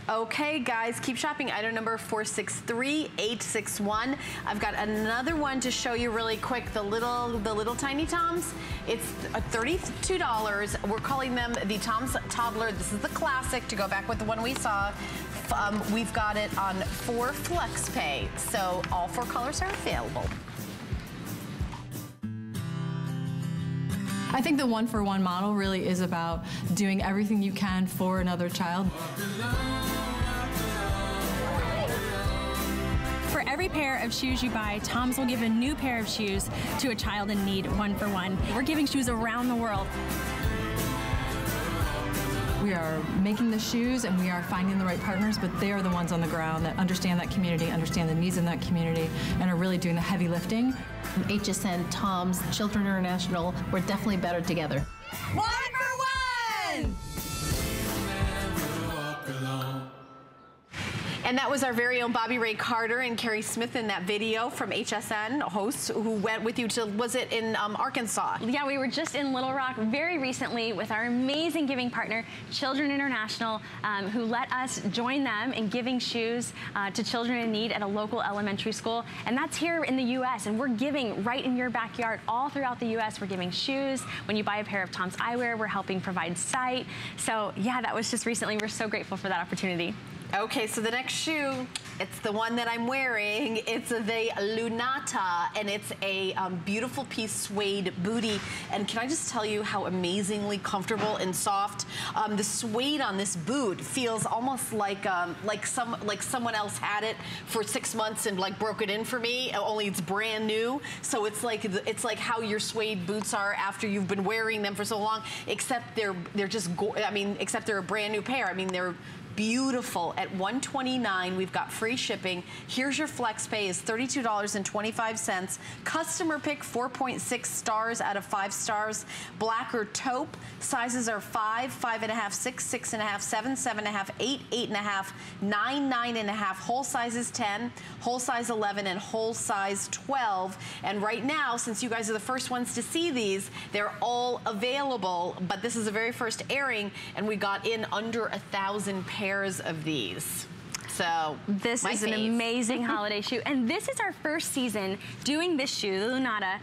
Okay, guys, keep shopping. Item number four six three eight six one. I've got another one to show you really quick. The little, the little tiny Toms. It's thirty-two dollars. We're calling them the Toms Toddler. This is the classic to go back with the one we saw. Um, we've got it on four flex pay. So all four colors are available. I think the one-for-one model really is about doing everything you can for another child. For every pair of shoes you buy, Toms will give a new pair of shoes to a child in need, one-for-one. We're giving shoes around the world. We are making the shoes and we are finding the right partners, but they are the ones on the ground that understand that community, understand the needs in that community, and are really doing the heavy lifting. H S N, Toms, Children International, we're definitely better together. One for one! And that was our very own Bobby Ray Carter and Carrie Smith in that video from H S N hosts who went with you to, was it in um, Arkansas? Yeah, we were just in Little Rock very recently with our amazing giving partner, Children International, um, who let us join them in giving shoes uh, to children in need at a local elementary school. And that's here in the U S and we're giving right in your backyard all throughout the U S We're giving shoes. When you buy a pair of Tom's eyewear, we're helping provide sight. So yeah, that was just recently. We're so grateful for that opportunity. Okay, so the next shoe, it's the one that I'm wearing. It's the Lunata, and it's a um, beautiful piece suede bootie. And can I just tell you how amazingly comfortable and soft um, the suede on this boot feels? Almost like um, like some like someone else had it for six months and like broke it in for me. Only it's brand new, so it's like it's like how your suede boots are after you've been wearing them for so long. Except they're they're just go I mean, except they're a brand new pair. I mean, they're beautiful. At one twenty-nine, we've got free shipping. Here's your flex pay is thirty-two dollars and twenty-five cents. Customer pick four point six stars out of five stars. Black or taupe. Sizes are five, five and a half, six, six and a half, seven, seven and a half, eight, eight and a half, nine, nine and a half. Whole size is ten, whole size eleven, and whole size twelve. And right now, since you guys are the first ones to see these, they're all available. But this is the very first airing, and we got in under a thousand pairs. Pairs of these. So this is an amazing holiday shoe, and this is our first season doing this shoe, the Lunata,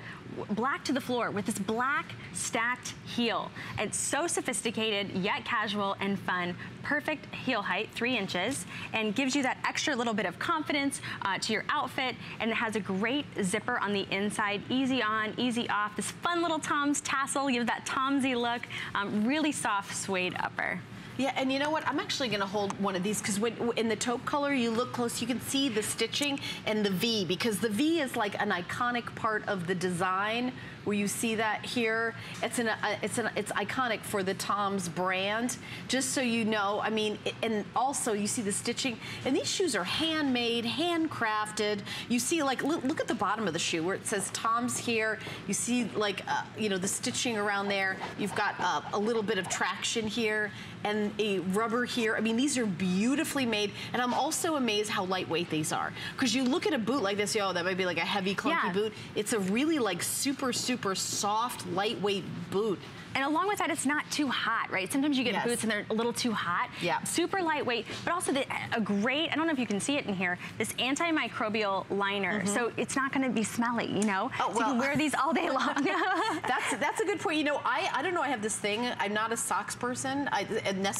black to the floor with this black stacked heel. It's so sophisticated yet casual and fun. Perfect heel height, three inches, and gives you that extra little bit of confidence uh, to your outfit. And it has a great zipper on the inside, easy on, easy off. This fun little Tom's tassel gives that Tomsy look. Um, really soft suede upper. Yeah, and you know what? I'm actually going to hold one of these because when in the taupe color, you look close, you can see the stitching and the V, because the V is like an iconic part of the design. Where you see that here, it's an uh, it's an it's iconic for the Toms brand. Just so you know, I mean, it, and also you see the stitching. And these shoes are handmade, handcrafted. You see, like look, look at the bottom of the shoe where it says Toms here. You see, like uh, you know, the stitching around there. You've got uh, a little bit of traction here and a rubber here. I mean, these are beautifully made. And I'm also amazed how lightweight these are. Because you look at a boot like this, yo, that might be like a heavy, clunky yeah. boot. It's a really like super super. super soft, lightweight boot. And along with that, it's not too hot, right? Sometimes you get yes. boots and they're a little too hot. Yeah. Super lightweight, but also the, a great, I don't know if you can see it in here, this antimicrobial liner. Mm-hmm. So it's not gonna be smelly, you know? Oh, so well. You can wear these all day long. that's that's a good point. You know, I, I don't know, I have this thing, I'm not a socks person, I,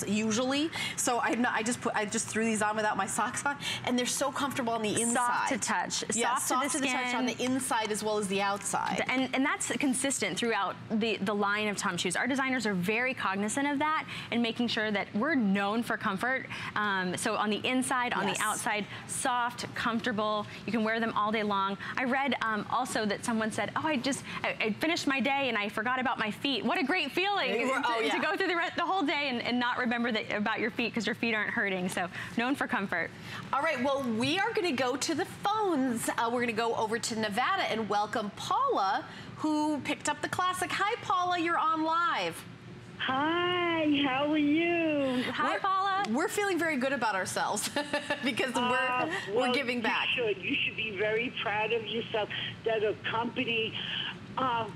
usually, so I'm not, I just put, I just threw these on without my socks on, and they're so comfortable on the inside. Soft to touch. Yeah, soft, soft to the, to the touch on the inside as well as the outside. And, and that's consistent throughout the, the line of Tom shoes. Our designers are very cognizant of that and making sure that we're known for comfort. Um, so on the inside, on yes. the outside, soft, comfortable, you can wear them all day long. I read um, also that someone said, oh, I just, I, I finished my day and I forgot about my feet. What a great feeling were, to, oh, yeah. to go through the, the whole day and, and not remember that, about your feet because your feet aren't hurting. So known for comfort. All right, well, we are gonna go to the phones. Uh, we're gonna go over to Nevada and welcome Paula, who picked up the classic. Hi, Paula, you're on live. Hi, how are you? Hi, we're, Paula. We're feeling very good about ourselves because uh, we're, well, we're giving back. You should. You should be very proud of yourself that a company... Uh,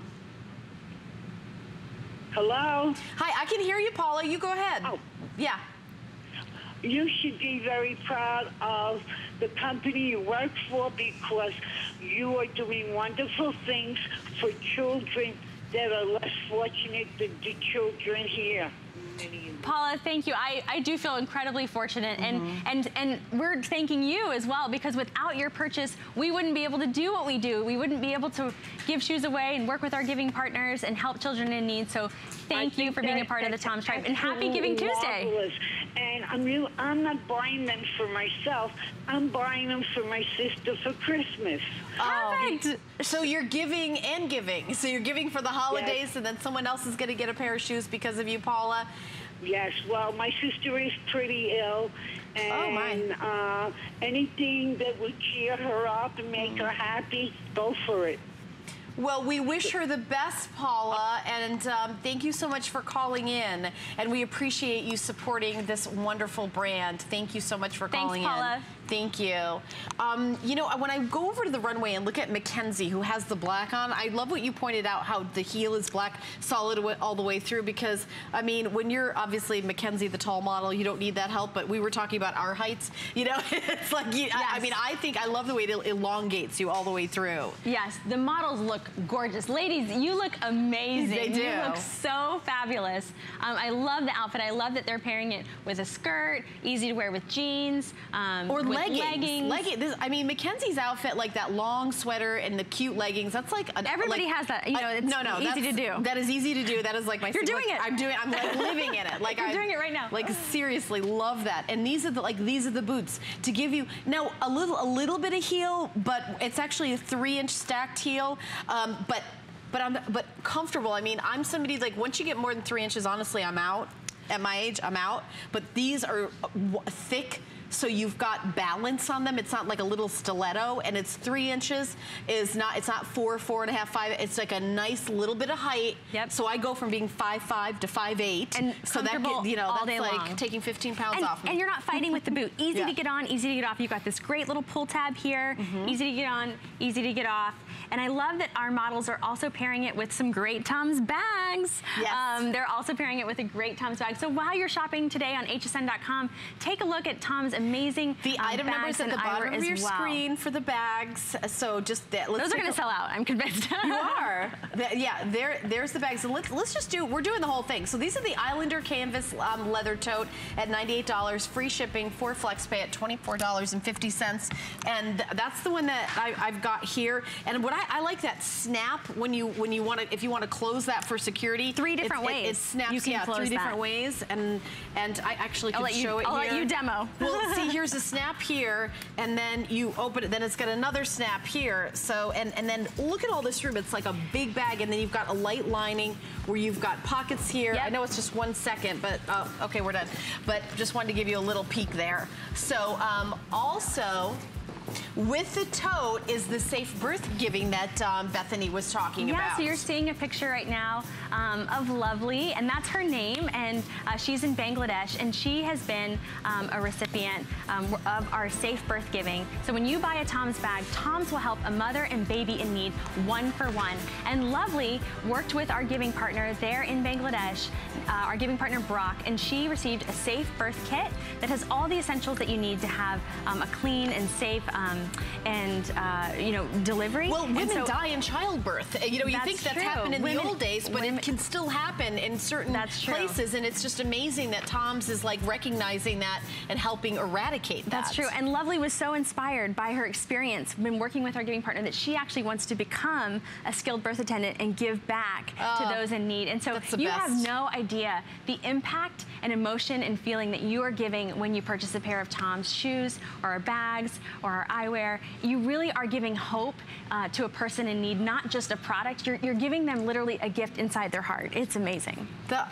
hello? Hi, I can hear you, Paula. You go ahead. Oh. Yeah. You should be very proud of the company you work for because you are doing wonderful things for children that are less fortunate than the children here. Paula, thank you. I, I do feel incredibly fortunate, mm-hmm. and, and, and we're thanking you as well, because without your purchase, we wouldn't be able to do what we do. We wouldn't be able to give shoes away and work with our giving partners and help children in need. So thank I you for that, being a part of the Tom's Tribe, and happy Giving Tuesday. Marvelous. And I'm, real, I'm not buying them for myself. I'm buying them for my sister for Christmas. Perfect. Um, so you're giving and giving. So you're giving for the holidays, yes. and then someone else is going to get a pair of shoes because of you, Paula. Yes, well, my sister is pretty ill, and oh, my. Uh, anything that would cheer her up and make mm. her happy, go for it. Well, we wish her the best, Paula, and um, thank you so much for calling in, and we appreciate you supporting this wonderful brand. Thank you so much for Thanks, calling Paula. in. Thank you. Um, you know, when I go over to the runway and look at Mackenzie, who has the black on, I love what you pointed out, how the heel is black, solid all the way through, because, I mean, when you're obviously Mackenzie, the tall model, you don't need that help, but we were talking about our heights, you know? It's like, you, yes. I, I mean, I think I love the way it elongates you all the way through. Yes, the models look gorgeous. Ladies, you look amazing. They do. You look so fabulous. Um, I love the outfit. I love that they're pairing it with a skirt, easy to wear with jeans, um, or with leggings. leggings. Leggings. This, I mean, Mackenzie's outfit, like that long sweater and the cute leggings. That's like an, everybody like, has that. You know, it's no, no, easy to do. That is easy to do. That is like my. You're doing like, it. I'm doing. I'm like living in it. Like I'm doing it right now. Like seriously, love that. And these are the like these are the boots to give you now a little a little bit of heel, but it's actually a three inch stacked heel, um, but but I'm but comfortable. I mean, I'm somebody like once you get more than three inches, honestly, I'm out. At my age, I'm out. But these are thick. So you've got balance on them. It's not like a little stiletto, and it's three inches. Is not. It's not four, four and a half, five. It's like a nice little bit of height. Yep. So I go from being five five to five eight, and so that could, you know all that's day like long. Taking fifteen pounds and, off. And you're not fighting with the boot. Easy yeah. to get on, easy to get off. You've got this great little pull tab here. Mm-hmm. Easy to get on, easy to get off. And I love that our models are also pairing it with some great Tom's bags. Yes. Um, they're also pairing it with a great Tom's bag. So while you're shopping today on H S N dot com, take a look at Tom's amazing The um, item numbers at the bottom of your well. screen for the bags. So just that. Let's Those are going to sell out, I'm convinced. You are. The, yeah, there, there's the bags. And let's, let's just do, we're doing the whole thing. So these are the Islander Canvas um, Leather Tote at ninety-eight dollars, free shipping, for flex pay at twenty-four dollars and fifty cents. And th that's the one that I, I've got here. And what I I like that snap when you when you want to if you want to close that for security. Three different it, ways. It, it snaps you can yeah, close three that. different ways, and and I actually can I'll show you, it I'll here. I'll let you demo. Well, see, here's a snap here, and then you open it. Then it's got another snap here. So and and then look at all this room. It's like a big bag, and then you've got a light lining where you've got pockets here. Yep. I know it's just one second, but uh, okay, we're done. But just wanted to give you a little peek there. So um, also. with the tote is the safe birth giving that um, Bethany was talking yeah, about. Yeah, so you're seeing a picture right now um, of Lovely, and that's her name, and uh, she's in Bangladesh, and she has been um, a recipient um, of our safe birth giving. So when you buy a TOMS bag, TOMS will help a mother and baby in need one for one. And Lovely worked with our giving partner there in Bangladesh, uh, our giving partner Brock, and she received a safe birth kit that has all the essentials that you need to have um, a clean and safe um, and uh, you know delivery. Well, women so, die in childbirth. You know, you think that's true. happened in women, the old days, but women, it can still happen in certain places, and it's just amazing that TOMS is like recognizing that and helping eradicate that. That's true. And Lovely was so inspired by her experience when working with our giving partner that she actually wants to become a skilled birth attendant and give back uh, to those in need. And so you best. have no idea the impact and emotion and feeling that you are giving when you purchase a pair of TOMS shoes or bags or our eyewear. You really are giving hope uh, to a person in need, not just a product. You're, you're giving them literally a gift inside their heart. It's amazing. The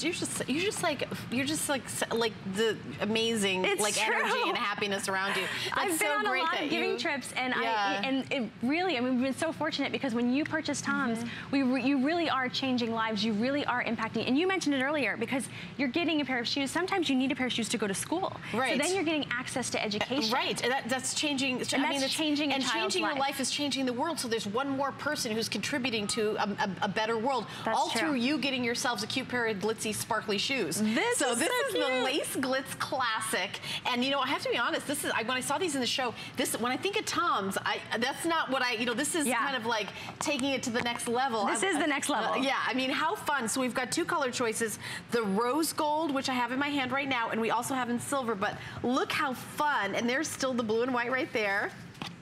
You're just, you're just like, you're just like, like the amazing, it's like true. energy and happiness around you. That's I've been so on great a lot of giving you, trips, and yeah. I, and it really, I mean, we've been so fortunate because when you purchase TOMS, mm-hmm. we, re, you really are changing lives. You really are impacting. And you mentioned it earlier because you're getting a pair of shoes. Sometimes you need a pair of shoes to go to school. Right. So then you're getting access to education. Right. And that, that's changing. And I that's mean, it's, changing. And a child's changing life. your life is changing the world. So there's one more person who's contributing to a, a, a better world. That's all true. through you getting yourselves a cute pair of glitzy sparkly shoes. This so is this so is cute. the Lace Glitz Classic, and you know I have to be honest. This is I, when I saw these in the show. This when I think of TOMS, I that's not what I you know. This is yeah. kind of like taking it to the next level. This I, is the next level. Uh, yeah, I mean how fun. So we've got two color choices: the rose gold, which I have in my hand right now, and we also have in silver. But look how fun! And there's still the blue and white right there.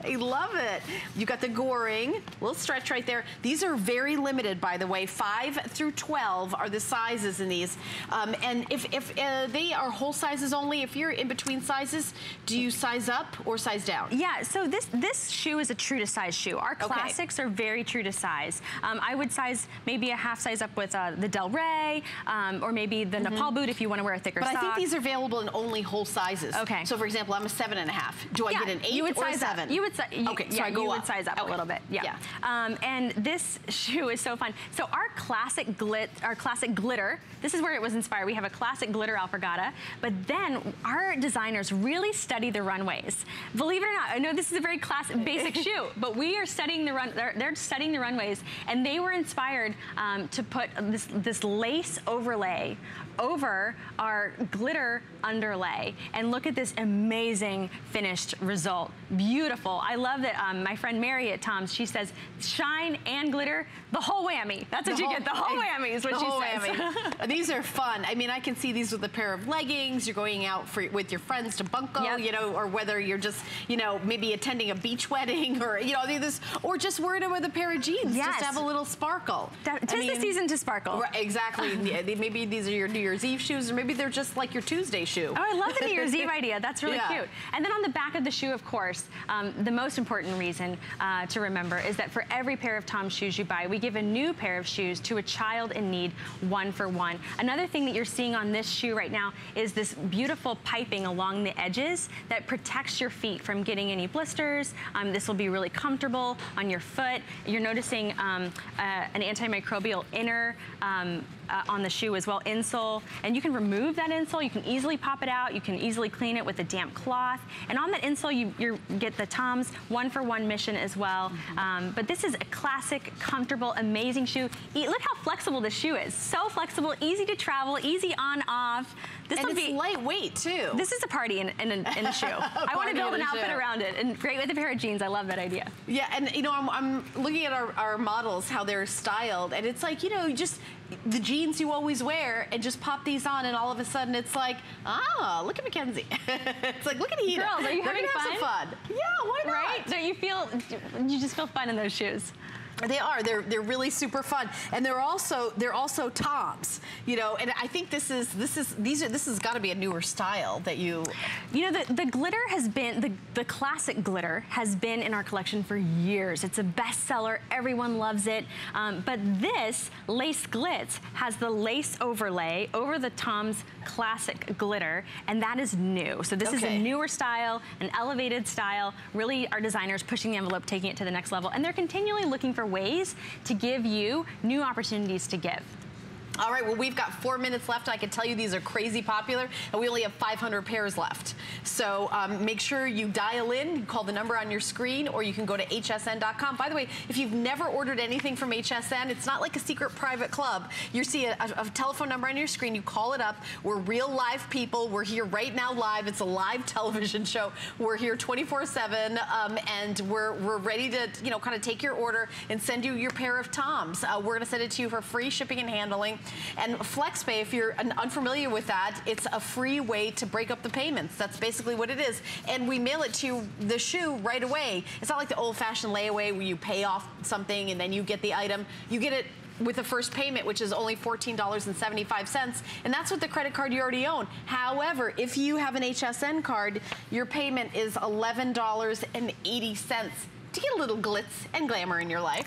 I love it. You got the goring, little stretch right there. These are very limited, by the way. five through twelve are the sizes in these. Um, and if, if uh, they are whole sizes only, if you're in between sizes, do you size up or size down? Yeah, so this, this shoe is a true to size shoe. Our classics okay. are very true to size. Um, I would size maybe a half size up with uh, the Del Rey, um, or maybe the mm-hmm. Nepal boot if you want to wear a thicker but sock. But I think these are available in only whole sizes. Okay. So for example, I'm a seven and a half. Do I yeah, get an eight you would or size seven? Up. You would You, okay, so yeah, I go you up. would size up okay. a little bit. Yeah. yeah. Um, and this shoe is so fun. So our classic glit, our classic glitter. This is where it was inspired. We have a classic glitter Alpargata, but then our designers really study the runways. Believe it or not, I know this is a very classic, basic shoe, but we are studying the run. They're, they're studying the runways, and they were inspired um, to put this this lace overlay over our glitter underlay, and look at this amazing finished result. Beautiful. I love that um, my friend Mary at TOMS, she says shine and glitter, the whole whammy. That's the what whole, you get, the whole whammy is what she says. Whammy. These are fun. I mean, I can see these with a pair of leggings, you're going out for, with your friends to bunko, yep. you know, or whether you're just, you know, maybe attending a beach wedding or, you know, this, or just wearing it with a pair of jeans, yes. just to have a little sparkle. That, tis I mean, the season to sparkle. Right, exactly. Maybe these are your New Year's Eve shoes, or maybe they're just like your Tuesday shoe. Oh, I love the New Year's Eve idea. That's really yeah. cute. And then on the back of the shoe, of course, um, the most important reason uh, to remember is that for every pair of TOMS shoes you buy, we give a new pair of shoes to a child in need, one for one. Another thing that you're seeing on this shoe right now is this beautiful piping along the edges that protects your feet from getting any blisters. Um, this will be really comfortable on your foot. You're noticing um, uh, an antimicrobial inner um, Uh, on the shoe as well, insole, and you can remove that insole. You can easily pop it out. You can easily clean it with a damp cloth. And on that insole, you you're, get the TOMS one-for-one mission as well. Mm-hmm. um, but this is a classic, comfortable, amazing shoe. E look how flexible this shoe is. So flexible, easy to travel, easy on, off. This and will it's be, lightweight, too. This is a party in, in, in, in a shoe. a I want to build an outfit shoe. around it, and great with a pair of jeans. I love that idea. Yeah, and, you know, I'm, I'm looking at our, our models, how they're styled, and it's like, you know, just... the jeans you always wear, and just pop these on, and all of a sudden it's like, ah, look at Mackenzie. It's like, look at Eda. Girls, are you having fun? Have some fun? Yeah, why not? Right? Don't you feel? You just feel fun in those shoes. They are. They're they're really super fun, and they're also they're also Toms, you know. And I think this is this is these are this has got to be a newer style that you, you know, the the glitter has been the the classic glitter has been in our collection for years. It's a bestseller. Everyone loves it. Um, but this lace glitz has the lace overlay over the Toms classic glitter, and that is new. So this okay. is a newer style, an elevated style. Really, our designers pushing the envelope, taking it to the next level, and they're continually looking for ways to give you new opportunities to give. All right, well, we've got four minutes left. I can tell you these are crazy popular, and we only have five hundred pairs left. So um, make sure you dial in, you call the number on your screen, or you can go to H S N dot com. By the way, if you've never ordered anything from H S N, it's not like a secret private club. You see a, a, a telephone number on your screen, you call it up. We're real live people. We're here right now live. It's a live television show. We're here twenty-four seven, um, and we're, we're ready to, you know, kind of take your order and send you your pair of Toms. Uh, we're going to send it to you for free shipping and handling. And FlexPay, if you're unfamiliar with that, it's a free way to break up the payments. That's basically what it is. And we mail it to you, the shoe, right away. It's not like the old-fashioned layaway where you pay off something and then you get the item. You get it with the first payment, which is only fourteen dollars and seventy-five cents, and that's with the credit card you already own. However, if you have an H S N card, your payment is eleven dollars and eighty cents. To get a little glitz and glamour in your life.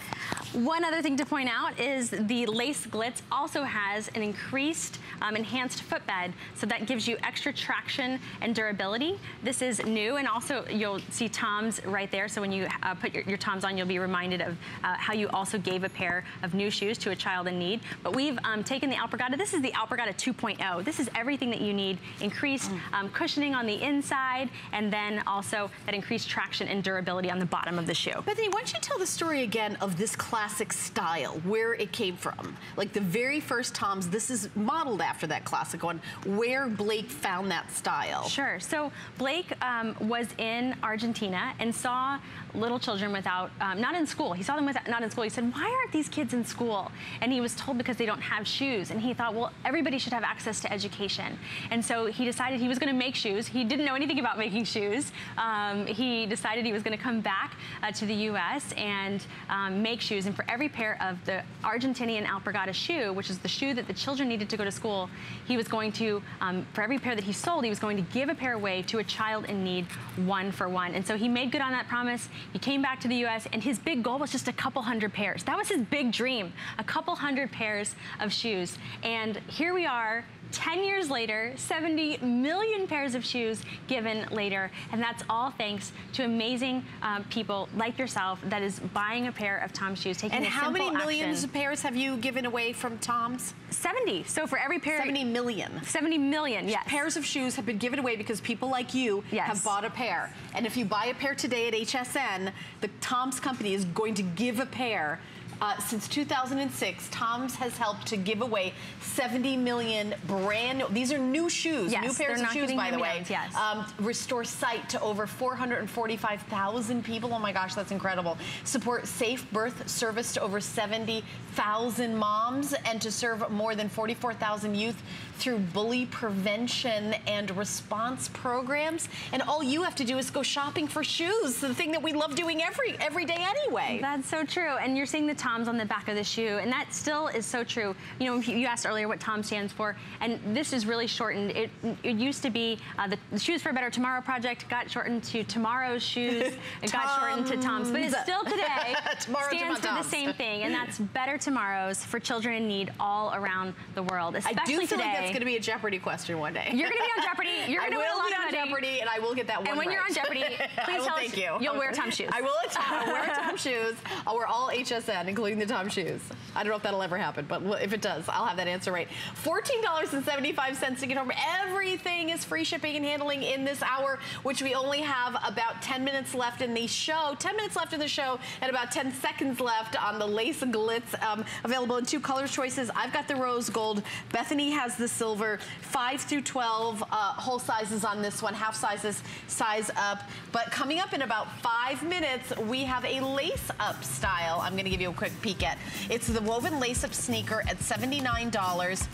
One other thing to point out is the lace glitz also has an increased, um, enhanced footbed, so that gives you extra traction and durability. This is new, and also you'll see Toms right there, so when you uh, put your, your Toms on, you'll be reminded of uh, how you also gave a pair of new shoes to a child in need. But we've um, taken the Alpargata. This is the Alpargata two point oh. This is everything that you need, increased um, cushioning on the inside, and then also that increased traction and durability on the bottom of the shoe. Bethany, why don't you tell the story again of this classic style, where it came from? Like the very first Toms, this is modeled after that classic one, where Blake found that style. Sure. So Blake um, was in Argentina and saw little children without, um, not in school. He saw them without, not in school. He said, why aren't these kids in school? And he was told because they don't have shoes. And he thought, well, everybody should have access to education. And so he decided he was going to make shoes. He didn't know anything about making shoes. Um, he decided he was going to come back Uh, to the U S and um, make shoes. And for every pair of the Argentinian Alpargata shoe, which is the shoe that the children needed to go to school, he was going to, um, for every pair that he sold, he was going to give a pair away to a child in need, one for one. And so he made good on that promise. He came back to the U S and his big goal was just a couple hundred pairs. That was his big dream, a couple hundred pairs of shoes. And here we are, ten years later, seventy million pairs of shoes given later, and that's all thanks to amazing um, people like yourself that is buying a pair of Toms shoes, taking a simple action. And how many millions of pairs have you given away from Toms? seventy. So for every pair... seventy million. seventy million, yes. Pairs of shoes have been given away because people like you yes. have bought a pair. And if you buy a pair today at H S N, the Toms company is going to give a pair. Uh, since two thousand six, Toms has helped to give away seventy million brand new, these are new shoes, yes, new pairs of shoes, by the way. Yes. Um, restore sight to over four hundred forty-five thousand people. Oh my gosh, that's incredible. Support safe birth service to over seventy thousand moms, and to serve more than forty-four thousand youth through bully prevention and response programs. And all you have to do is go shopping for shoes, the thing that we love doing every every day anyway. That's so true. And you're seeing the Toms on the back of the shoe, and that still is so true. You know, you asked earlier what Tom stands for, and this is really shortened. It, it used to be uh, the, the Shoes for a Better Tomorrow Project, got shortened to Tomorrow's Shoes, it got shortened to Toms, but it's still today tomorrow, stands tomorrow, for the same thing, and that's better tomorrows for children in need all around the world, especially today. I do feel today. Like that's going to be a Jeopardy question one day. You're going to be on Jeopardy. You're going to win a lot of money. I will be on Jeopardy, and I will get that one. And when right. you're on Jeopardy, please tell thank us you. You'll wear Tom shoes. I will I'll wear Tom shoes. I'll wear all H S N, including the Tom shoes. I don't know if that'll ever happen, but if it does, I'll have that answer right. fourteen dollars and seventy-five cents to get home. Everything is free shipping and handling in this hour, which we only have about ten minutes left in the show. ten minutes left in the show, and about ten seconds left on the lace glitz. Um, available in two color choices. I've got the rose gold. Bethany has the silver. Five through twelve uh, whole sizes on this one, half sizes, size up. But coming up in about five minutes, we have a lace up style I'm gonna give you a quick peek at. It's the woven lace up sneaker at seventy-nine dollars,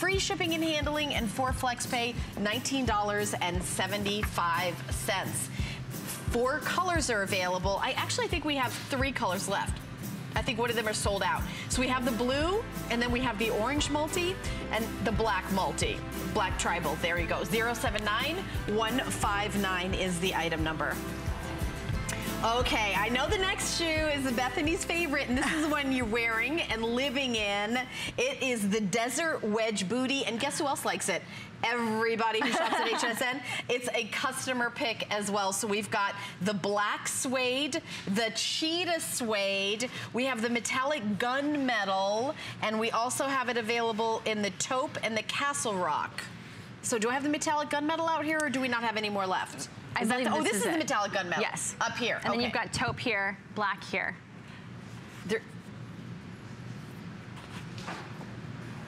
free shipping and handling, and for flex pay, nineteen dollars and seventy-five cents. Four colors are available. I actually think we have three colors left. I I think one of them are sold out. So we have the blue, and then we have the orange multi, and the black multi, black tribal. There you go. zero seven nine one five nine is the item number. Okay, I know the next shoe is Bethany's favorite, and this is the one you're wearing and living in. It is the Desert Wedge Booty, and guess who else likes it? Everybody who shops at H S N. It's a customer pick as well. So we've got the black suede, the cheetah suede, we have the metallic gunmetal, and we also have it available in the taupe and the castle rock. So do I have the metallic gunmetal out here, or do we not have any more left? I believe the, oh, this is, is the metallic gunmetal. Yes. Up here. And okay. Then you've got taupe here, black here. There.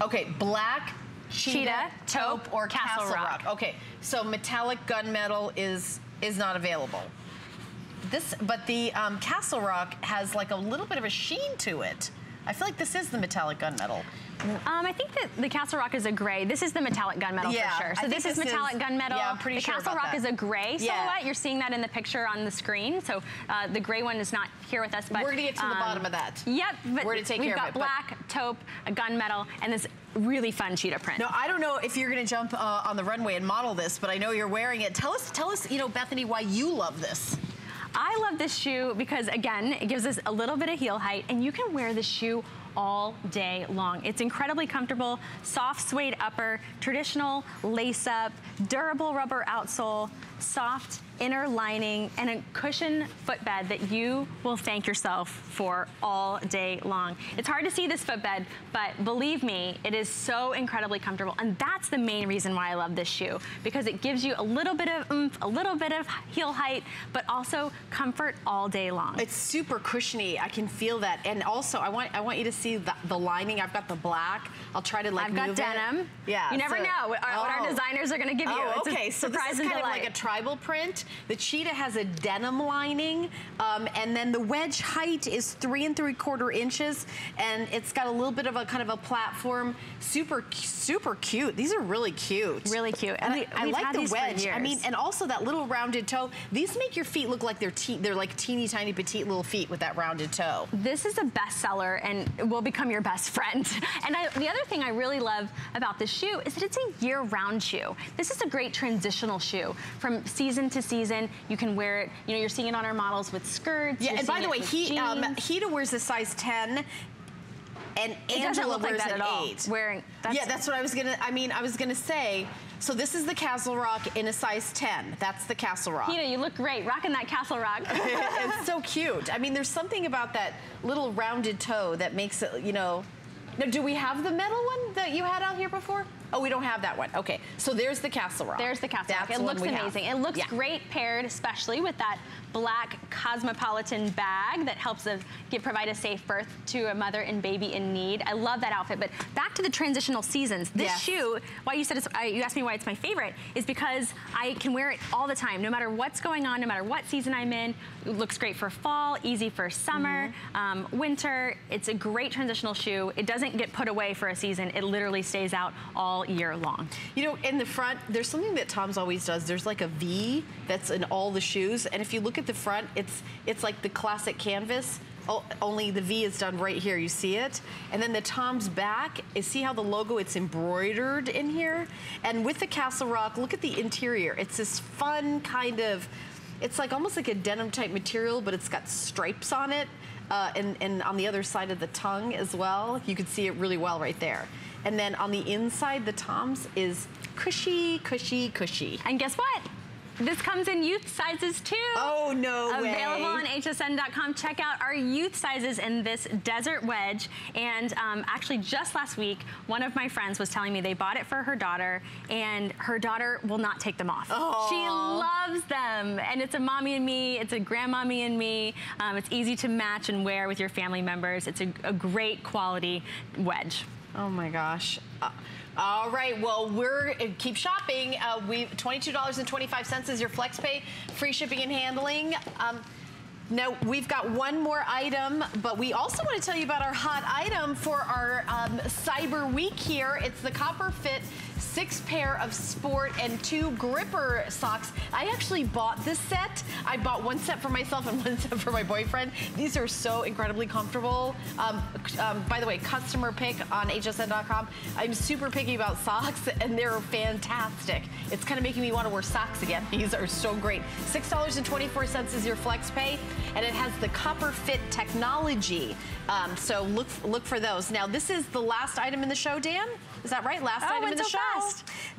Okay, black, cheetah, cheetah taupe, or castle, castle rock. rock. Okay, so metallic gunmetal is is not available. This, but the um, castle rock has like a little bit of a sheen to it. I feel like this is the metallic gunmetal. Um, I think that the Castle Rock is a gray. This is the metallic gunmetal yeah, for sure. So this, this is metallic gunmetal. Yeah, I'm pretty the sure Castle Rock that. is a gray yeah. silhouette. You're seeing that in the picture on the screen. So uh, the gray one is not here with us. But we're gonna get to um, the bottom of that. Yep. But we're gonna take we've care got of it, black, but... taupe, a gunmetal, and this really fun cheetah print. No, I don't know if you're gonna jump uh, on the runway and model this, but I know you're wearing it. Tell us, tell us, you know, Bethany, why you love this. I love this shoe because, again, it gives us a little bit of heel height, and you can wear this shoe all day long. It's incredibly comfortable, soft suede upper, traditional lace up, durable rubber outsole, soft inner lining, and a cushioned footbed that you will thank yourself for all day long. It's hard to see this footbed, but believe me, it is so incredibly comfortable. And that's the main reason why I love this shoe, because it gives you a little bit of oomph, a little bit of heel height, but also comfort all day long. It's super cushiony. I can feel that. And also, I want I want you to see the, the lining. I've got the black. I'll try to like I've got move denim. It. Yeah. You never so, know what our, oh. what our designers are going to give you. Oh, it's okay. A so this is kind delight. of like a tribal print. The cheetah has a denim lining, um, and then the wedge height is three and three quarter inches, and it's got a little bit of a kind of a platform. Super, super cute. These are really cute. Really cute. And, and we, I, I like the wedge. I mean, and also that little rounded toe. These make your feet look like they're te they're like teeny tiny petite little feet with that rounded toe. This is a bestseller, and it will become your best friend. And I, the other thing I really love about this shoe is that it's a year-round shoe. This is a great transitional shoe from season to season. Season, you can wear it. You know, you're seeing it on our models with skirts. Yeah, and by the way, he, um, Hita wears a size ten, and it Angela wears like an all. eight. Wearing, that's yeah, that's what I was gonna. I mean, I was gonna say. So this is the Castle Rock in a size ten. That's the Castle Rock. Hita, you look great rocking that Castle Rock. It's so cute. I mean, there's something about that little rounded toe that makes it. You know. Now, do we have the metal one that you had out here before? Oh, we don't have that one. Okay, so there's the Castle Rock. There's the Castle Rock. It looks amazing. It looks great paired, especially with that black cosmopolitan bag that helps a, give, provide a safe birth to a mother and baby in need. I love that outfit. But back to the transitional seasons. This yes. shoe, why you said it's, I, you asked me why it's my favorite, is because I can wear it all the time, no matter what's going on, no matter what season I'm in. It looks great for fall, easy for summer, mm-hmm. um, winter. It's a great transitional shoe. It doesn't get put away for a season. It literally stays out all year long. You know, in the front, there's something that Tom's always does. There's like a V that's in all the shoes, and if you look at the front, it's it's like the classic canvas. Oh, only the V is done right here. You see it? And then the Tom's back, you see how the logo, it's embroidered in here? And with the Castle Rock, look at the interior. It's this fun kind of, it's like almost like a denim type material, but it's got stripes on it. Uh, and, and on the other side of the tongue as well. You can see it really well right there. And then on the inside, the Tom's is cushy, cushy, cushy. And guess what? This comes in youth sizes too. Oh, no way. Available on H S N dot com. Check out our youth sizes in this Desert Wedge. And um, actually just last week, one of my friends was telling me they bought it for her daughter, and her daughter will not take them off. Aww. She loves them. And it's a mommy and me. It's a grandmommy and me. Um, it's easy to match and wear with your family members. It's a, a great quality wedge. Oh my gosh. Uh, all right, well, we're, keep shopping. Uh, we twenty-two twenty-five is your flex pay, free shipping and handling. Um, now, we've got one more item, but we also want to tell you about our hot item for our um, Cyber Week here. It's the Copper Fit six pair of sport and two gripper socks. I actually bought this set. I bought one set for myself and one set for my boyfriend. These are so incredibly comfortable. Um, um, by the way, customer pick on H S N dot com. I'm super picky about socks and they're fantastic. It's kind of making me want to wear socks again. These are so great. six dollars and twenty-four cents is your flex pay and it has the Copper Fit technology. Um, so look, look for those. Now this is the last item in the show, Dan. Is that right? Last oh, item in the so show. Fast.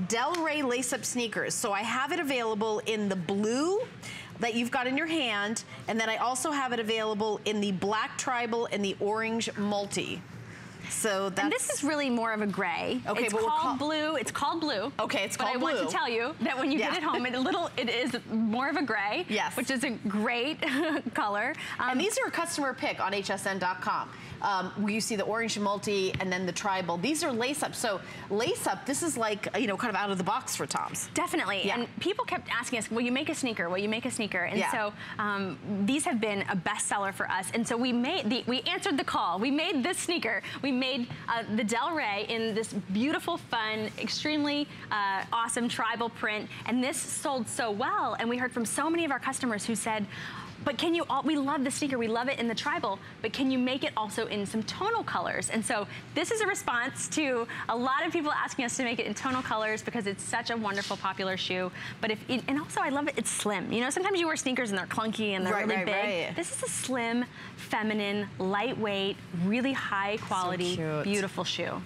Delray lace-up sneakers. So I have it available in the blue that you've got in your hand, and then I also have it available in the black tribal and the orange multi. So that's... And this is really more of a gray. Okay, it's but called we'll call... blue. It's called blue. Okay, it's called but blue. But I want to tell you that when you yeah. get it home, it little it is more of a gray. Yes. Which is a great color. Um, and these are a customer pick on H S N dot com. Um, where you see the orange multi and then the tribal. These are lace up. So lace up, this is like, you know, kind of out of the box for Tom's. Definitely. Yeah. And people kept asking us, will you make a sneaker? Will you make a sneaker? And yeah. so um, these have been a bestseller for us. And so we made, the, we answered the call. We made this sneaker. We made uh, the Delray in this beautiful, fun, extremely uh, awesome tribal print. And this sold so well. And we heard from so many of our customers who said, but can you, all, we love the sneaker, we love it in the tribal, but can you make it also in some tonal colors? And so this is a response to a lot of people asking us to make it in tonal colors because it's such a wonderful popular shoe. But if, it, and also I love it, it's slim. You know, sometimes you wear sneakers and they're clunky and they're right, really right, big. Right. This is a slim, feminine, lightweight, really high quality, so beautiful shoe.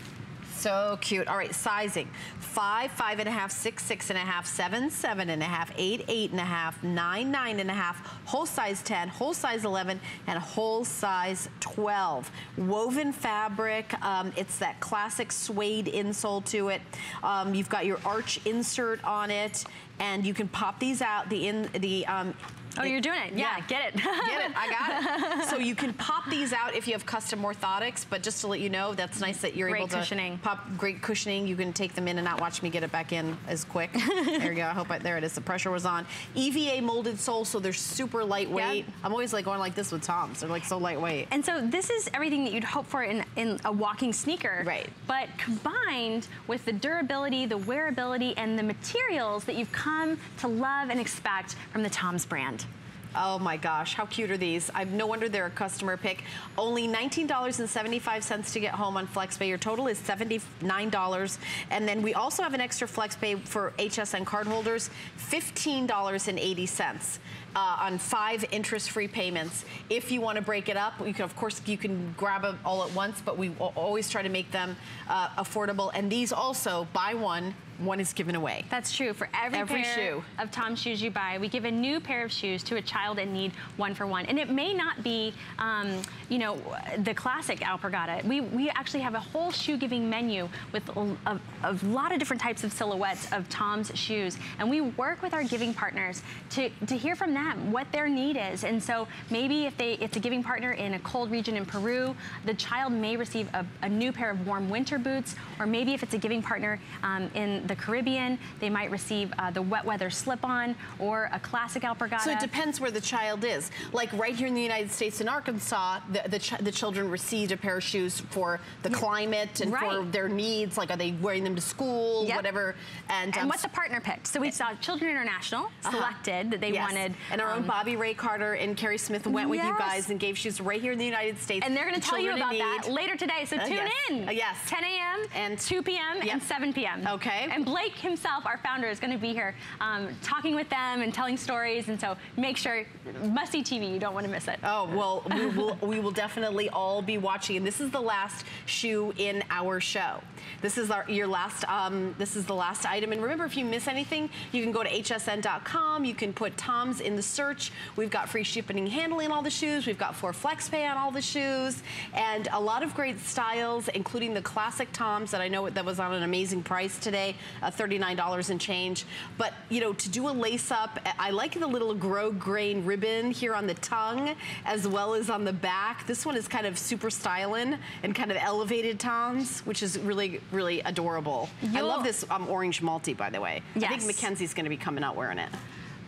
So cute. All right, sizing. Five, five and a half, six, six and a half, seven, seven and a half, eight, eight and a half, nine, nine and a half, whole size ten, whole size eleven, and whole size twelve. Woven fabric. Um, it's that classic suede insole to it. Um, you've got your arch insert on it, and you can pop these out. The in the um, Oh, you're doing it. Yeah, yeah. Get it. Get it. I got it. So you can pop these out if you have custom orthotics, but just to let you know, that's nice that you're great able to cushioning. pop great cushioning. You can take them in and not watch me get it back in as quick. There you go. I hope I, there it is. The pressure was on. E V A molded sole, so they're super lightweight. Yeah. I'm always like going like this with Toms. They're like so lightweight. And so this is everything that you'd hope for in, in a walking sneaker. Right. But combined with the durability, the wearability, and the materials that you've come to love and expect from the Toms brand. Oh my gosh, how cute are these? I've no wonder they're a customer pick. Only nineteen dollars and seventy-five cents to get home on FlexPay. Your total is seventy-nine dollars. And then we also have an extra FlexPay for H S N cardholders, fifteen dollars and eighty cents. Uh, on five interest-free payments. If you want to break it up, you can, of course, you can grab them all at once, but we always try to make them uh, affordable. And these also, buy one, one is given away. That's true. For every, every pair shoe. of Tom's shoes you buy, we give a new pair of shoes to a child in need, one for one. And it may not be, um, you know, the classic Alpargata. We, we actually have a whole shoe-giving menu with a, a, a lot of different types of silhouettes of Tom's shoes. And we work with our giving partners to, to hear from them Them, what their need is. And so maybe if they it's a giving partner in a cold region in Peru, the child may receive a, a new pair of warm winter boots, or maybe if it's a giving partner um, in the Caribbean, they might receive uh, the wet weather slip-on or a classic Alpargata. So it depends where the child is. Like right here in the United States in Arkansas, the, the, ch the children received a pair of shoes for the climate and right. for their needs, like are they wearing them to school, yep. whatever. And, and um, what the partner picked. So we it, saw Children International selected uh-huh. that they yes. wanted. And our um, own Bobby Ray Carter and Carrie Smith went yes. with you guys and gave shoes right here in the United States. And they're going to tell you about that later today. So uh, tune yes. in. Uh, yes. ten a m and two p m Yep. and seven p m Okay. And Blake himself, our founder, is going to be here um, talking with them and telling stories. And so make sure, must-see T V. You don't want to miss it. Oh, well, we, will, we will definitely all be watching. And this is the last shoe in our show. This is our your last. Um, this is the last item. And remember, if you miss anything, you can go to H S N dot com. You can put Toms in in the search. We've got free shipping and handling on all the shoes. We've got four flex pay on all the shoes and a lot of great styles, including the classic Toms that I know that was on an amazing price today, uh, thirty-nine dollars and change. But, you know, to do a lace up, I like the little grosgrain grain ribbon here on the tongue as well as on the back. This one is kind of super styling and kind of elevated Toms, which is really, really adorable. You'll I love this um, orange multi, by the way. Yes. I think Mackenzie's going to be coming out wearing it.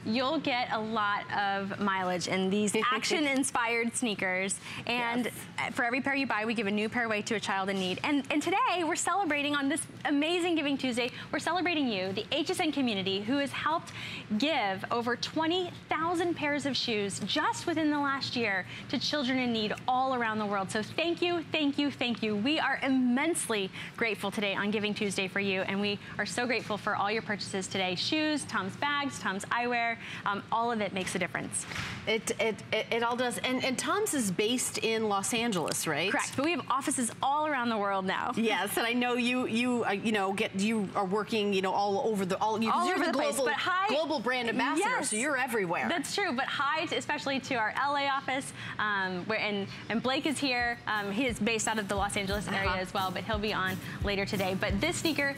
you'll get a lot of mileage in these action-inspired sneakers. And yes. for every pair you buy, we give a new pair away to a child in need. And, and today, we're celebrating on this amazing Giving Tuesday, we're celebrating you, the H S N community, who has helped give over twenty thousand pairs of shoes just within the last year to children in need all around the world. So thank you, thank you, thank you. We are immensely grateful today on Giving Tuesday for you, and we are so grateful for all your purchases today. Shoes, TOMS bags, TOMS eyewear, Um, all of it makes a difference. It it, it, it all does. And, and TOMS is based in Los Angeles, right? Correct. But we have offices all around the world now. Yes, and I know you you uh, you know get you are working you know all over the all, all over the global, place. But hi, global brand ambassador, yes, so you're everywhere. That's true. But hi, to, especially to our L A office, um, where and and Blake is here. Um, he is based out of the Los Angeles area uh-huh. as well, but he'll be on later today. But this sneaker,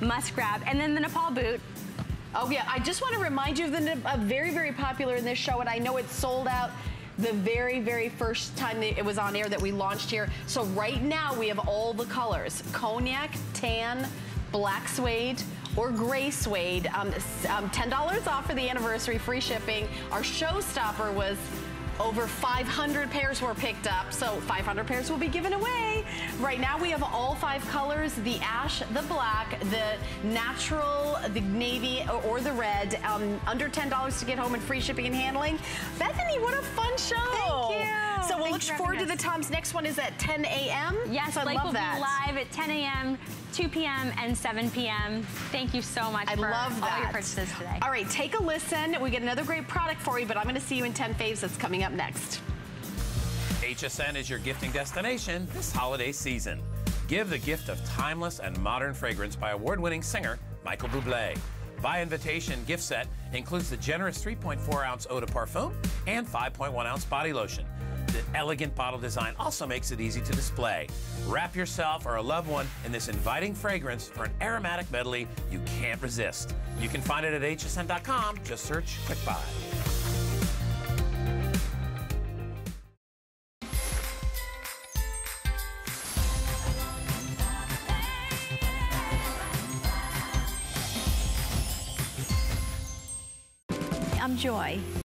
must grab, and then the Nepal boot. Oh yeah, I just want to remind you of the uh, very, very popular in this show, and I know it's sold out the very, very first time that it was on air that we launched here. So right now we have all the colors, cognac, tan, black suede, or gray suede. Um, um, ten dollars off for the anniversary, free shipping. Our showstopper was over five hundred pairs were picked up, so five hundred pairs will be given away. Right now we have all five colors, the ash, the black, the natural, the navy, or the red. Um, under ten dollars to get home and free shipping and handling. Bethany, what a fun show. Thank you. So we'll look forward to the TOMS. Next one is at ten A M Yes, so I love that. Live at ten A M two P M and seven P M Thank you so much I for love all that. your purchases today. All right, take a listen. We get another great product for you, but I'm going to see you in ten faves. That's coming up next. H S N is your gifting destination this holiday season. Give the gift of timeless and modern fragrance by award-winning singer Michael Bublé. By invitation, gift set includes the generous three point four ounce eau de parfum and five point one ounce body lotion. The elegant bottle design also makes it easy to display. Wrap yourself or a loved one in this inviting fragrance for an aromatic medley you can't resist. You can find it at H S N dot com. Just search Quick Buy. I'm Joy.